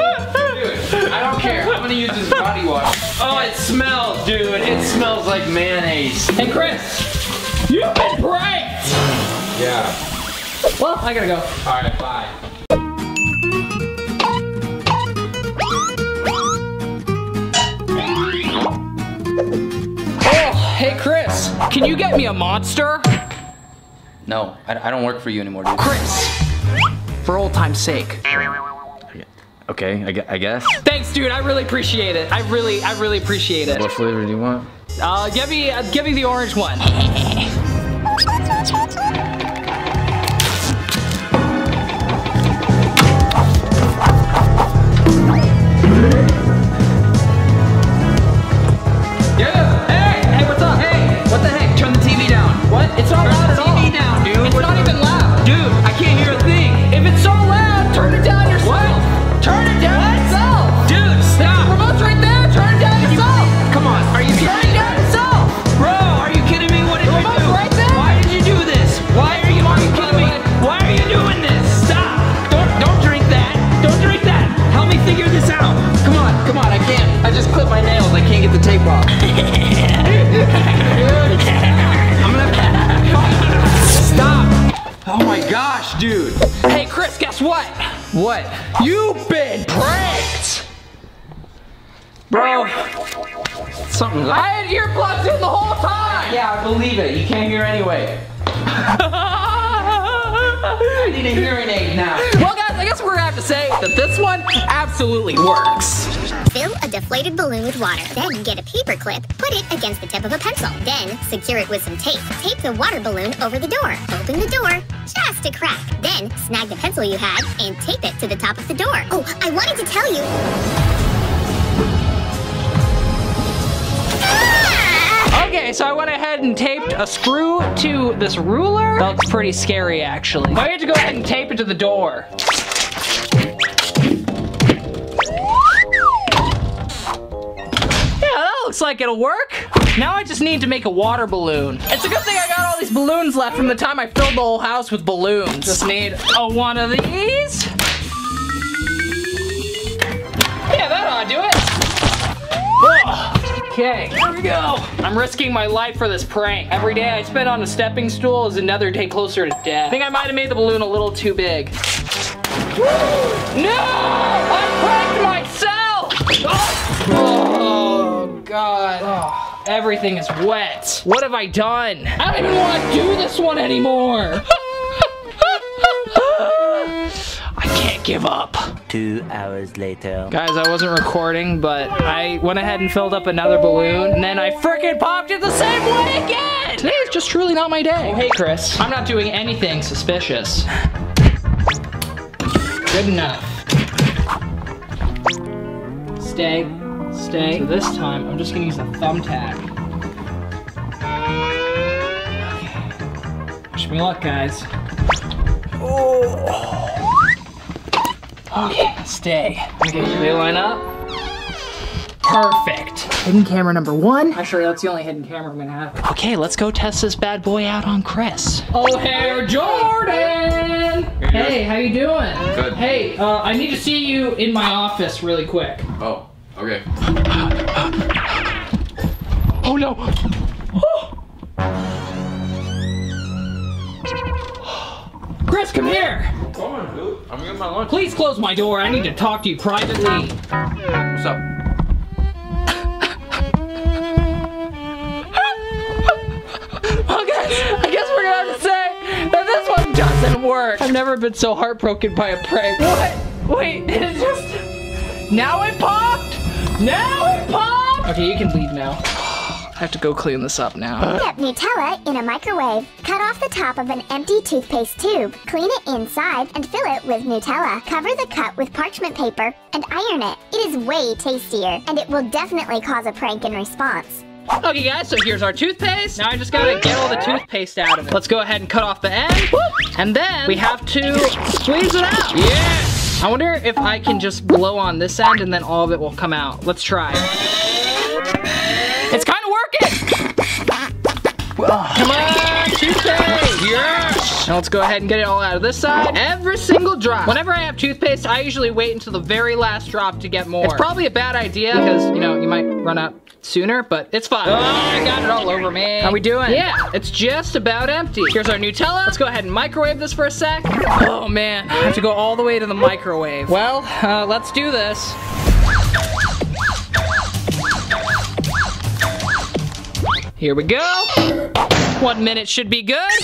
Dude, I don't care. I'm gonna use this body wash. Oh, it smells, dude. It smells like mayonnaise. Hey, Chris. You've been pranked! Yeah. Well, I gotta go. All right, bye. Oh, hey Chris, can you get me a Monster? No, I don't work for you anymore, dude. Chris, for old time's sake. Okay, I guess. Thanks, dude, I really appreciate it. I really appreciate it. What flavor do you want? Give me the orange one. It's not loud at all. Turn the TV down, dude. It's not even loud. Dude, I can't hear a thing. If it's so loud, turn it down yourself. What? Turn it down yourself. Dude, stop. Oh my gosh, dude. Hey, Chris, guess what? What? You've been pranked! Bro, something like I had earplugs in the whole time! Yeah, I believe it. You came here anyway. I need a hearing aid now. Well, guys, I guess we're gonna have to say that this one absolutely works. Fill a deflated balloon with water. Then get a paper clip, put it against the tip of a pencil. Then secure it with some tape. Tape the water balloon over the door. Open the door just a crack. Then snag the pencil you had and tape it to the top of the door. Oh, I wanted to tell you. Okay, so I went ahead and taped a screw to this ruler. That looks pretty scary, actually. I had to go ahead and tape it to the door. Yeah, that looks like it'll work. Now I just need to make a water balloon. It's a good thing I got all these balloons left from the time I filled the whole house with balloons. Just need one of these. Yeah, that ought to do it. Ugh. Okay, here we go. I'm risking my life for this prank. Every day I spend on a stepping stool is another day closer to death. I think I might have made the balloon a little too big. Woo! No! I pranked myself! Oh, God. Oh, everything is wet. What have I done? I don't even want to do this one anymore. I can't give up. 2 hours later. Guys, I wasn't recording, but I went ahead and filled up another balloon, and then I frickin' popped it the same way again! Today is just truly not my day. Oh, hey, Chris. I'm not doing anything suspicious. Good enough. Stay. Stay. So this time, I'm just gonna use a thumbtack. Okay. Wish me luck, guys. Oh. Okay, stay. Okay, do they line up? Perfect. Hidden camera #1. Actually, that's the only hidden camera I'm gonna have. Okay, let's go test this bad boy out on Chris. Oh, hey, Jordan! Hey, how you doing? Good. Hey, I need to see you in my office really quick. Oh, okay. Oh, no. Oh. Chris, come here. Come on, dude. I'm getting my lunch. Please close my door. I need to talk to you privately. What's up? Okay, I guess we're gonna have to say that this one doesn't work. I've never been so heartbroken by a prank. What? Wait, did it just... Now it popped? Now it popped? Okay, you can leave now. I have to go clean this up now. Heat up Nutella in a microwave. Cut off the top of an empty toothpaste tube. Clean it inside and fill it with Nutella. Cover the cup with parchment paper and iron it. It is way tastier, and it will definitely cause a prank in response. Okay, guys, so here's our toothpaste. Now I just gotta get all the toothpaste out of it. Let's go ahead and cut off the end. And then we have to squeeze it out. Yes! I wonder if I can just blow on this end and then all of it will come out. Let's try. It's kind of working! Come on, toothpaste! Yes! Now let's go ahead and get it all out of this side. Every single drop. Whenever I have toothpaste, I usually wait until the very last drop to get more. It's probably a bad idea because, you know, you might run out sooner, but it's fine. Oh, I got it all over me. How we doing? Yeah, it's just about empty. Here's our Nutella. Let's go ahead and microwave this for a sec. Oh, man. I have to go all the way to the microwave. Well, let's do this. Here we go. 1 minute should be good.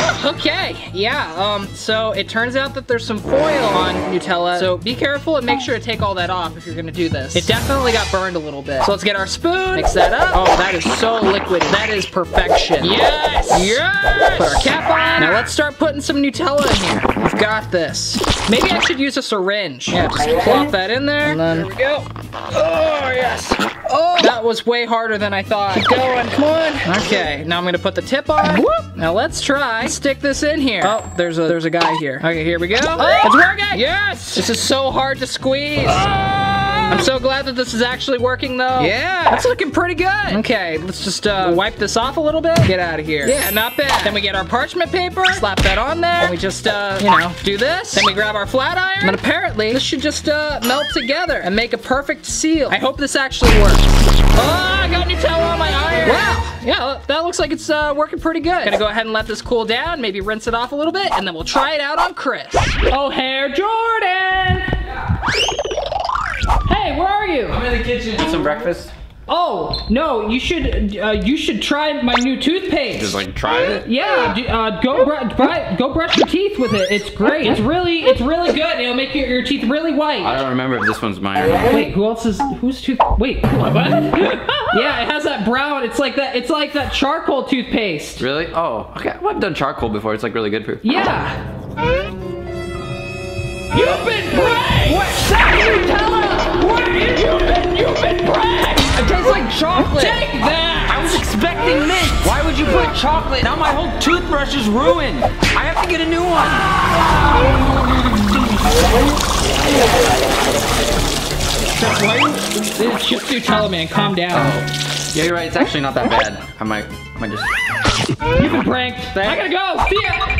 Oh, okay, yeah, so it turns out that there's some foil on Nutella, so be careful and make sure to take all that off if you're gonna do this. It definitely got burned a little bit. So let's get our spoon, mix that up. Oh, that is so liquid. That is perfection. Yes! Yes! Put our cap on. Now let's start putting some Nutella in here. We've got this. Maybe I should use a syringe. Yeah, just plop that in there. And then... There we go. Oh, yes. Oh, that was way harder than I thought. Keep going, come on. Okay, now I'm gonna put the tip on. Whoop. Now let's try. Stick this in here. Oh, there's a guy here. Okay, here we go. Oh, it's working! Yes! This is so hard to squeeze. Oh. I'm so glad that this is actually working, though. Yeah. That's looking pretty good. Okay, let's just wipe this off a little bit. Get out of here. Yeah, not bad. Then we get our parchment paper, slap that on there, and we just, you know, do this. Then we grab our flat iron, and apparently this should just melt together and make a perfect seal. I hope this actually works. Oh, I got Nutella on my iron. Wow. Yeah, that looks like it's working pretty good. Gonna go ahead and let this cool down, maybe rinse it off a little bit, and then we'll try it out on Chris. Oh, Hair Jordan! Hey, where are you? I'm in the kitchen. Want some breakfast? Oh, no, you should try my new toothpaste. Just like try it? Yeah, go brush your teeth with it. It's great. It's really good. It'll make your teeth really white. I don't remember if this one's mine or not. Wait, whose tooth? Wait, what? Yeah, it has that brown, it's like that charcoal toothpaste. Really? Oh, okay. Well, I've done charcoal before. It's like really good for you. Yeah. You've been pranked! What? Nutella! What? You've been pranked! It tastes like chocolate! Take that! I was expecting mint! Why would you put chocolate? Now my whole toothbrush is ruined! I have to get a new one! It's just Nutella, man. Calm down. Yeah, you're right. It's actually not that bad. I might just... You've been pranked! I gotta go! See ya!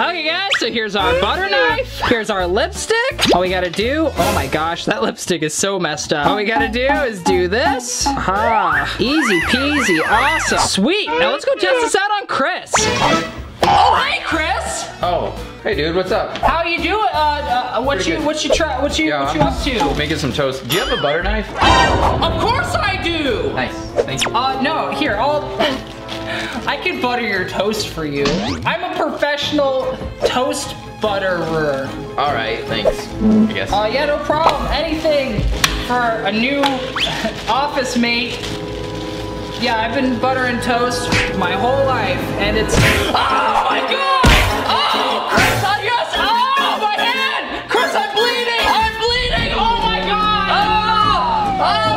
Okay guys, so here's our butter knife, here's our lipstick. All we gotta do, oh my gosh, that lipstick is so messed up. All we gotta do is do this. Aha, easy peasy, awesome. Sweet, now let's go test this out on Chris. Oh, hey Chris! Oh. Hey dude, what's up? How you doing? What you up to? Making some toast. Do you have a butter knife? Oh, of course I do! Nice, thank you. No, here, I can butter your toast for you. I'm a professional toast butterer. All right, thanks, I guess. Yeah, no problem. Anything for a new office mate. Yeah, I've been buttering toast my whole life, and it's... Oh my God! Oh, Chris, oh, my hand! Chris, I'm bleeding! I'm bleeding! Oh, my God! Oh!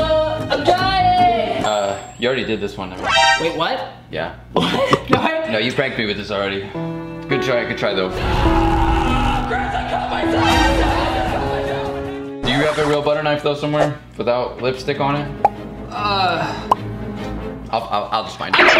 Oh, my... Oh! I'm dying! You already did this one. Wait, what? Yeah. No, you pranked me with this already. Good try, good try, though. Oh, Chris, I cut myself! Do you have a real butter knife, though, somewhere? Without lipstick on it? I'll just find it. Ow.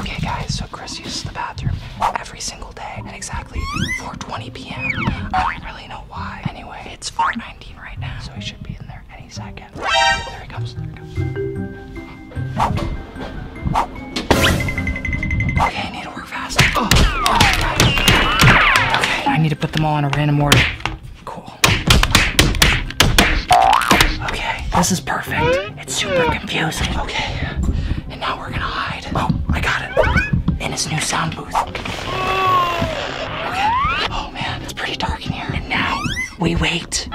Okay guys, so Chris uses the bathroom every single day at exactly 4:20 p.m. I don't really know why. Anyway, it's 4:19 right now, so he should be in there any second. There he comes, there he comes. Okay, I need to work fast. Oh, oh my God. Okay, I need to put them all in a random order. Cool. Okay, this is perfect. It's super confusing. Okay, and now we're gonna hide. Oh, I got it. In his new sound booth. Okay. Oh man, it's pretty dark in here. And now we wait.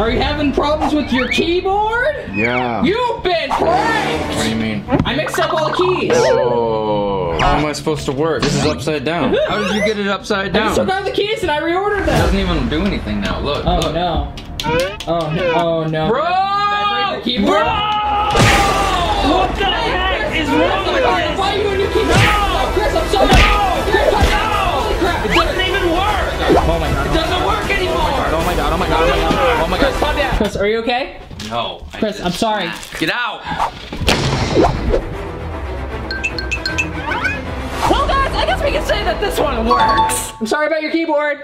Are you having problems with your keyboard? Yeah. You've been pranked! What do you mean? I mixed up all the keys. Oh, how am I supposed to work? This is upside down. How did you get it upside down? I just took out the keys and I reordered them. It doesn't even do anything now. Look. Oh, look. No. Oh, no. Oh, no. Bro! Did I break the keyboard? Bro! What the heck is wrong with this? Why are you doing your keyboard? No! Chris, I'm sorry. No! Chris, I'm sorry. It doesn't even work! Oh my God. It doesn't work anymore! Oh my God, oh my God, oh my God, oh my God. Chris, calm down. Chris, are you okay? No. Chris, I'm sorry. Get out! Well guys, I guess we can say that this one works. I'm sorry about your keyboard.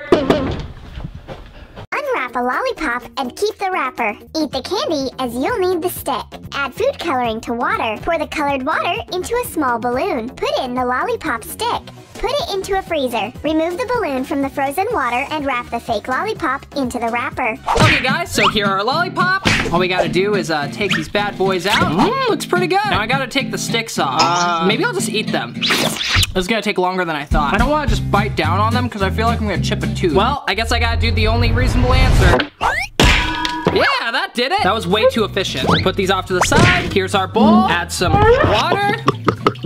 a lollipop and keep the wrapper. Eat the candy as you'll need the stick. Add food coloring to water. Pour the colored water into a small balloon. Put in the lollipop stick. Put it into a freezer. Remove the balloon from the frozen water and wrap the fake lollipop into the wrapper. Okay guys, so here are our lollipops. All we gotta do is take these bad boys out. Looks pretty good. Now I gotta take the sticks off. Maybe I'll just eat them. This is gonna take longer than I thought. I don't wanna just bite down on them because I feel like I'm gonna chip a tooth. Well, I guess I gotta do the only reasonable answer. Yeah, that did it. That was way too efficient. Put these off to the side. Here's our bowl. Add some water.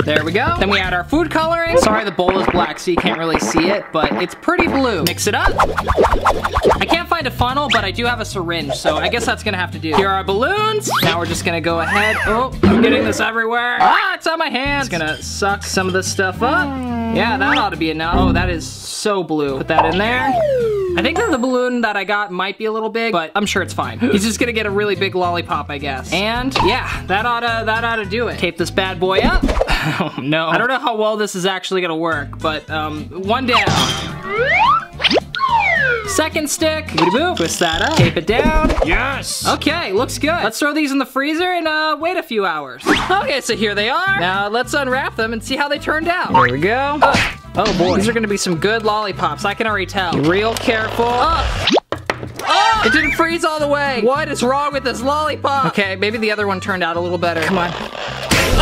There we go. Then we add our food coloring. Sorry, the bowl is black, so you can't really see it, but it's pretty blue. Mix it up. I can't find a funnel, but I do have a syringe, so I guess that's gonna have to do. Here are our balloons. Now we're just gonna go ahead. Oh, I'm getting this everywhere. Ah, it's on my hands. Just gonna suck some of this stuff up. Yeah, that ought to be enough. Oh, that is so blue. Put that in there. I think that the balloon that I got might be a little big, but I'm sure it's fine. He's just gonna get a really big lollipop, I guess. And yeah, that oughta do it. Tape this bad boy up. Oh no. I don't know how well this is actually gonna work, but one down. Second stick. Boop. Twist that up. Tape it down. Yes. Okay, looks good. Let's throw these in the freezer and wait a few hours. Okay, so here they are. Now let's unwrap them and see how they turned out. There we go. Oh boy, these are gonna be some good lollipops. I can already tell. Be real careful. Oh, it didn't freeze all the way. What is wrong with this lollipop? Okay, maybe the other one turned out a little better. Come on.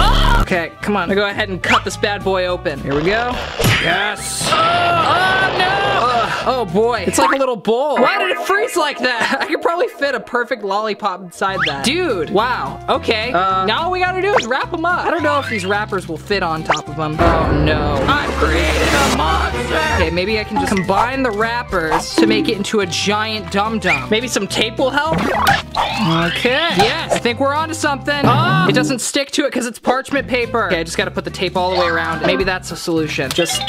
Oh! Okay, come on. I'll go ahead and cut this bad boy open. Here we go. Yes. Oh no. Oh boy, it's like a little bowl. Why did it freeze like that? I could probably fit a perfect lollipop inside that. Dude, wow, okay. Now all we gotta do is wrap them up. I don't know if these wrappers will fit on top of them. Oh no. I've created a monster. Okay, maybe I can just combine the wrappers to make it into a giant dum-dum. Maybe some tape will help. Okay. Yes, I think we're onto something. Oh, it doesn't stick to it because it's parchment paper. Okay, I just gotta put the tape all the way around. Maybe that's a solution. Just...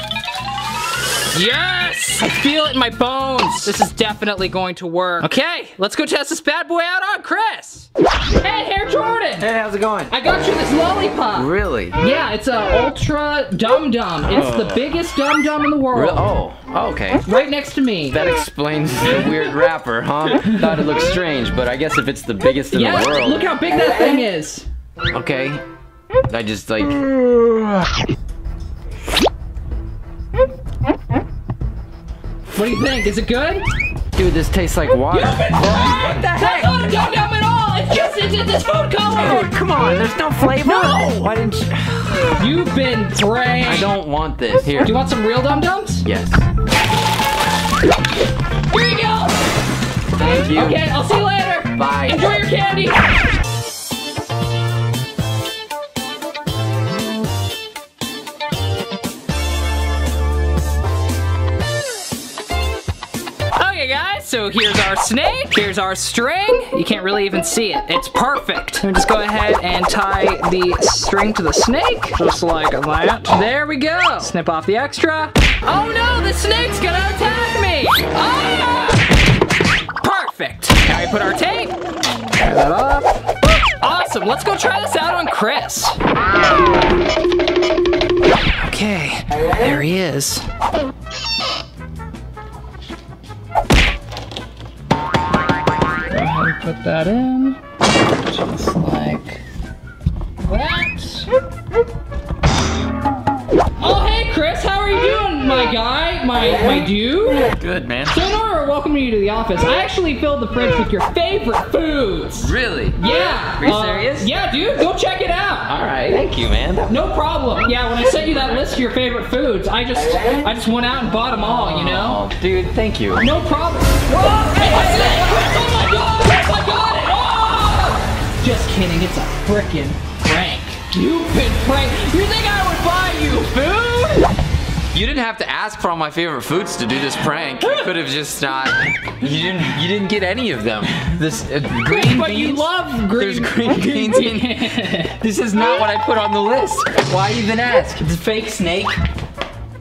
Yes! I feel it in my bones. This is definitely going to work. Okay, let's go test this bad boy out on Chris. Hey, Hair Jordan. Hey, how's it going? I got you this lollipop. Really? Yeah, it's a ultra dum-dum. It's the biggest dum-dum in the world. Really? Oh, okay. Right next to me. That explains the weird wrapper, huh? Thought it looked strange, but I guess if it's the biggest in the world. Look how big that thing is. Okay, I just like... What do you think? Is it good? Dude, this tastes like water. What the heck? That's not a dum-dum at all! It's just this food color! Dude, come on, there's no flavor! No! Why didn't you... You've been brave! I don't want this. Here. Do you want some real dum-dums? Yes. Here you go! Thank you. Okay, I'll see you later! Bye. Enjoy your candy! So here's our snake, here's our string. You can't really even see it. It's perfect. We'll just go ahead and tie the string to the snake, just like that. There we go. Snip off the extra. Oh no, the snake's gonna attack me. Oh! Perfect. Now we put our tape. Tie that off. Awesome, let's go try this out on Chris. Okay, there he is. Put that in, just like that. Oh, hey, Chris, how are you doing, my guy, my dude? Good, man. So, Nora, welcome you to the office. I actually filled the fridge with your favorite foods. Really? Yeah. Are you serious? Yeah, dude, go check it out. All right. Thank you, man. No problem. Yeah, when I sent you that list of your favorite foods, I just went out and bought them all, you know? Oh, dude, thank you. No problem. Whoa, hey, oh, my God. I got it! Oh! Just kidding, it's a frickin' prank. You've been pranked. You think I would buy you food? You didn't have to ask for all my favorite foods to do this prank. You could have just not. You didn't get any of them. This green beans. But you love green beans. There's green beans in here. This is not what I put on the list. Why even ask? It's a fake snake.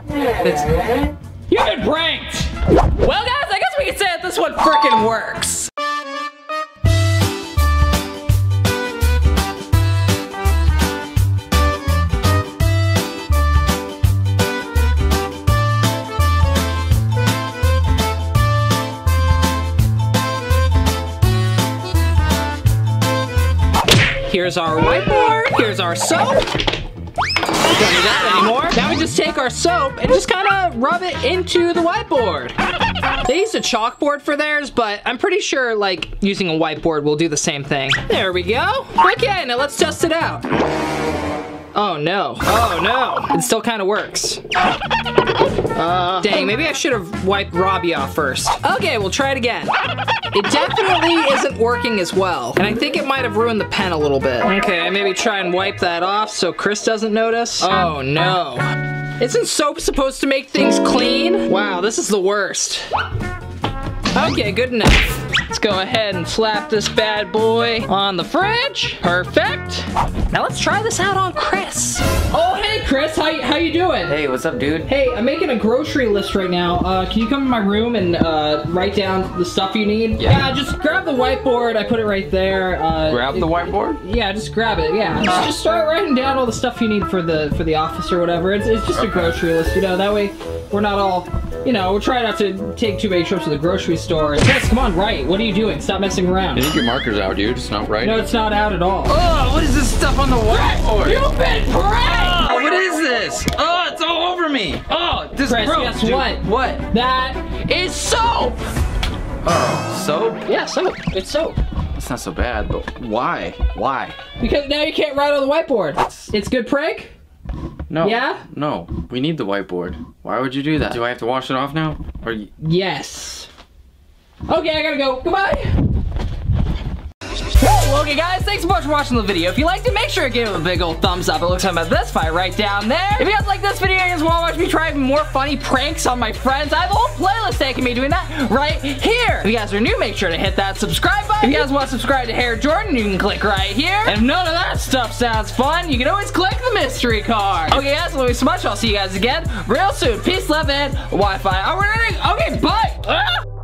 You've been pranked. Well, guys, I guess we can say that this one frickin' works. Here's our whiteboard. Here's our soap. Don't need that anymore. Now we just take our soap and just kind of rub it into the whiteboard. They used a chalkboard for theirs, but I'm pretty sure like using a whiteboard will do the same thing. There we go. Okay, now let's test it out. Oh no, oh no. It still kind of works. Dang, maybe I should have wiped Robbie off first. Okay, we'll try it again. It definitely isn't working as well. And I think it might have ruined the pen a little bit. Okay, I maybe try and wipe that off so Chris doesn't notice. Oh no. Isn't soap supposed to make things clean? Wow, this is the worst. Okay, good enough. Let's go ahead and slap this bad boy on the fridge. Perfect. Now let's try this out on Chris. Oh, hey, Chris. How you doing? Hey, what's up, dude? Hey, I'm making a grocery list right now. Can you come in my room and write down the stuff you need? Yeah, just grab the whiteboard. I put it right there. Grab the whiteboard? Yeah, just grab it. Yeah, just start writing down all the stuff you need for the office or whatever. It's just a grocery list, you know. That way we're not all... You know, we'll try not to take too many trips to the grocery store. Yes, come on, right. What are you doing? Stop messing around. I think your marker's out, dude. It's not right. No, it's not out at all. Oh, what is this stuff on the whiteboard? You've been pranked! Oh, what is this? Oh, it's all over me. Oh, this Chris, broke. Guess what? What? That is soap! Oh, soap? Yeah, soap. It's soap. That's not so bad, but why? Why? Because now you can't write on the whiteboard. It's good prank? No. Yeah? No. We need the whiteboard. Why would you do that? Do I have to wash it off now? Or yes. Okay, I gotta go. Goodbye. Well, okay guys, thanks so much for watching the video. If you liked it, make sure to give it a big old thumbs up. It looks like about this fight right down there. If you guys like this video, you guys wanna watch me try even more funny pranks on my friends, I have a whole playlist taking me doing that right here. If you guys are new, make sure to hit that subscribe button. If you guys wanna subscribe to Hair Jordan, you can click right here. And if none of that stuff sounds fun, you can always click the mystery card. Okay guys, love you so much. I'll see you guys again real soon. Peace, love, and Wi-Fi. Okay, bye.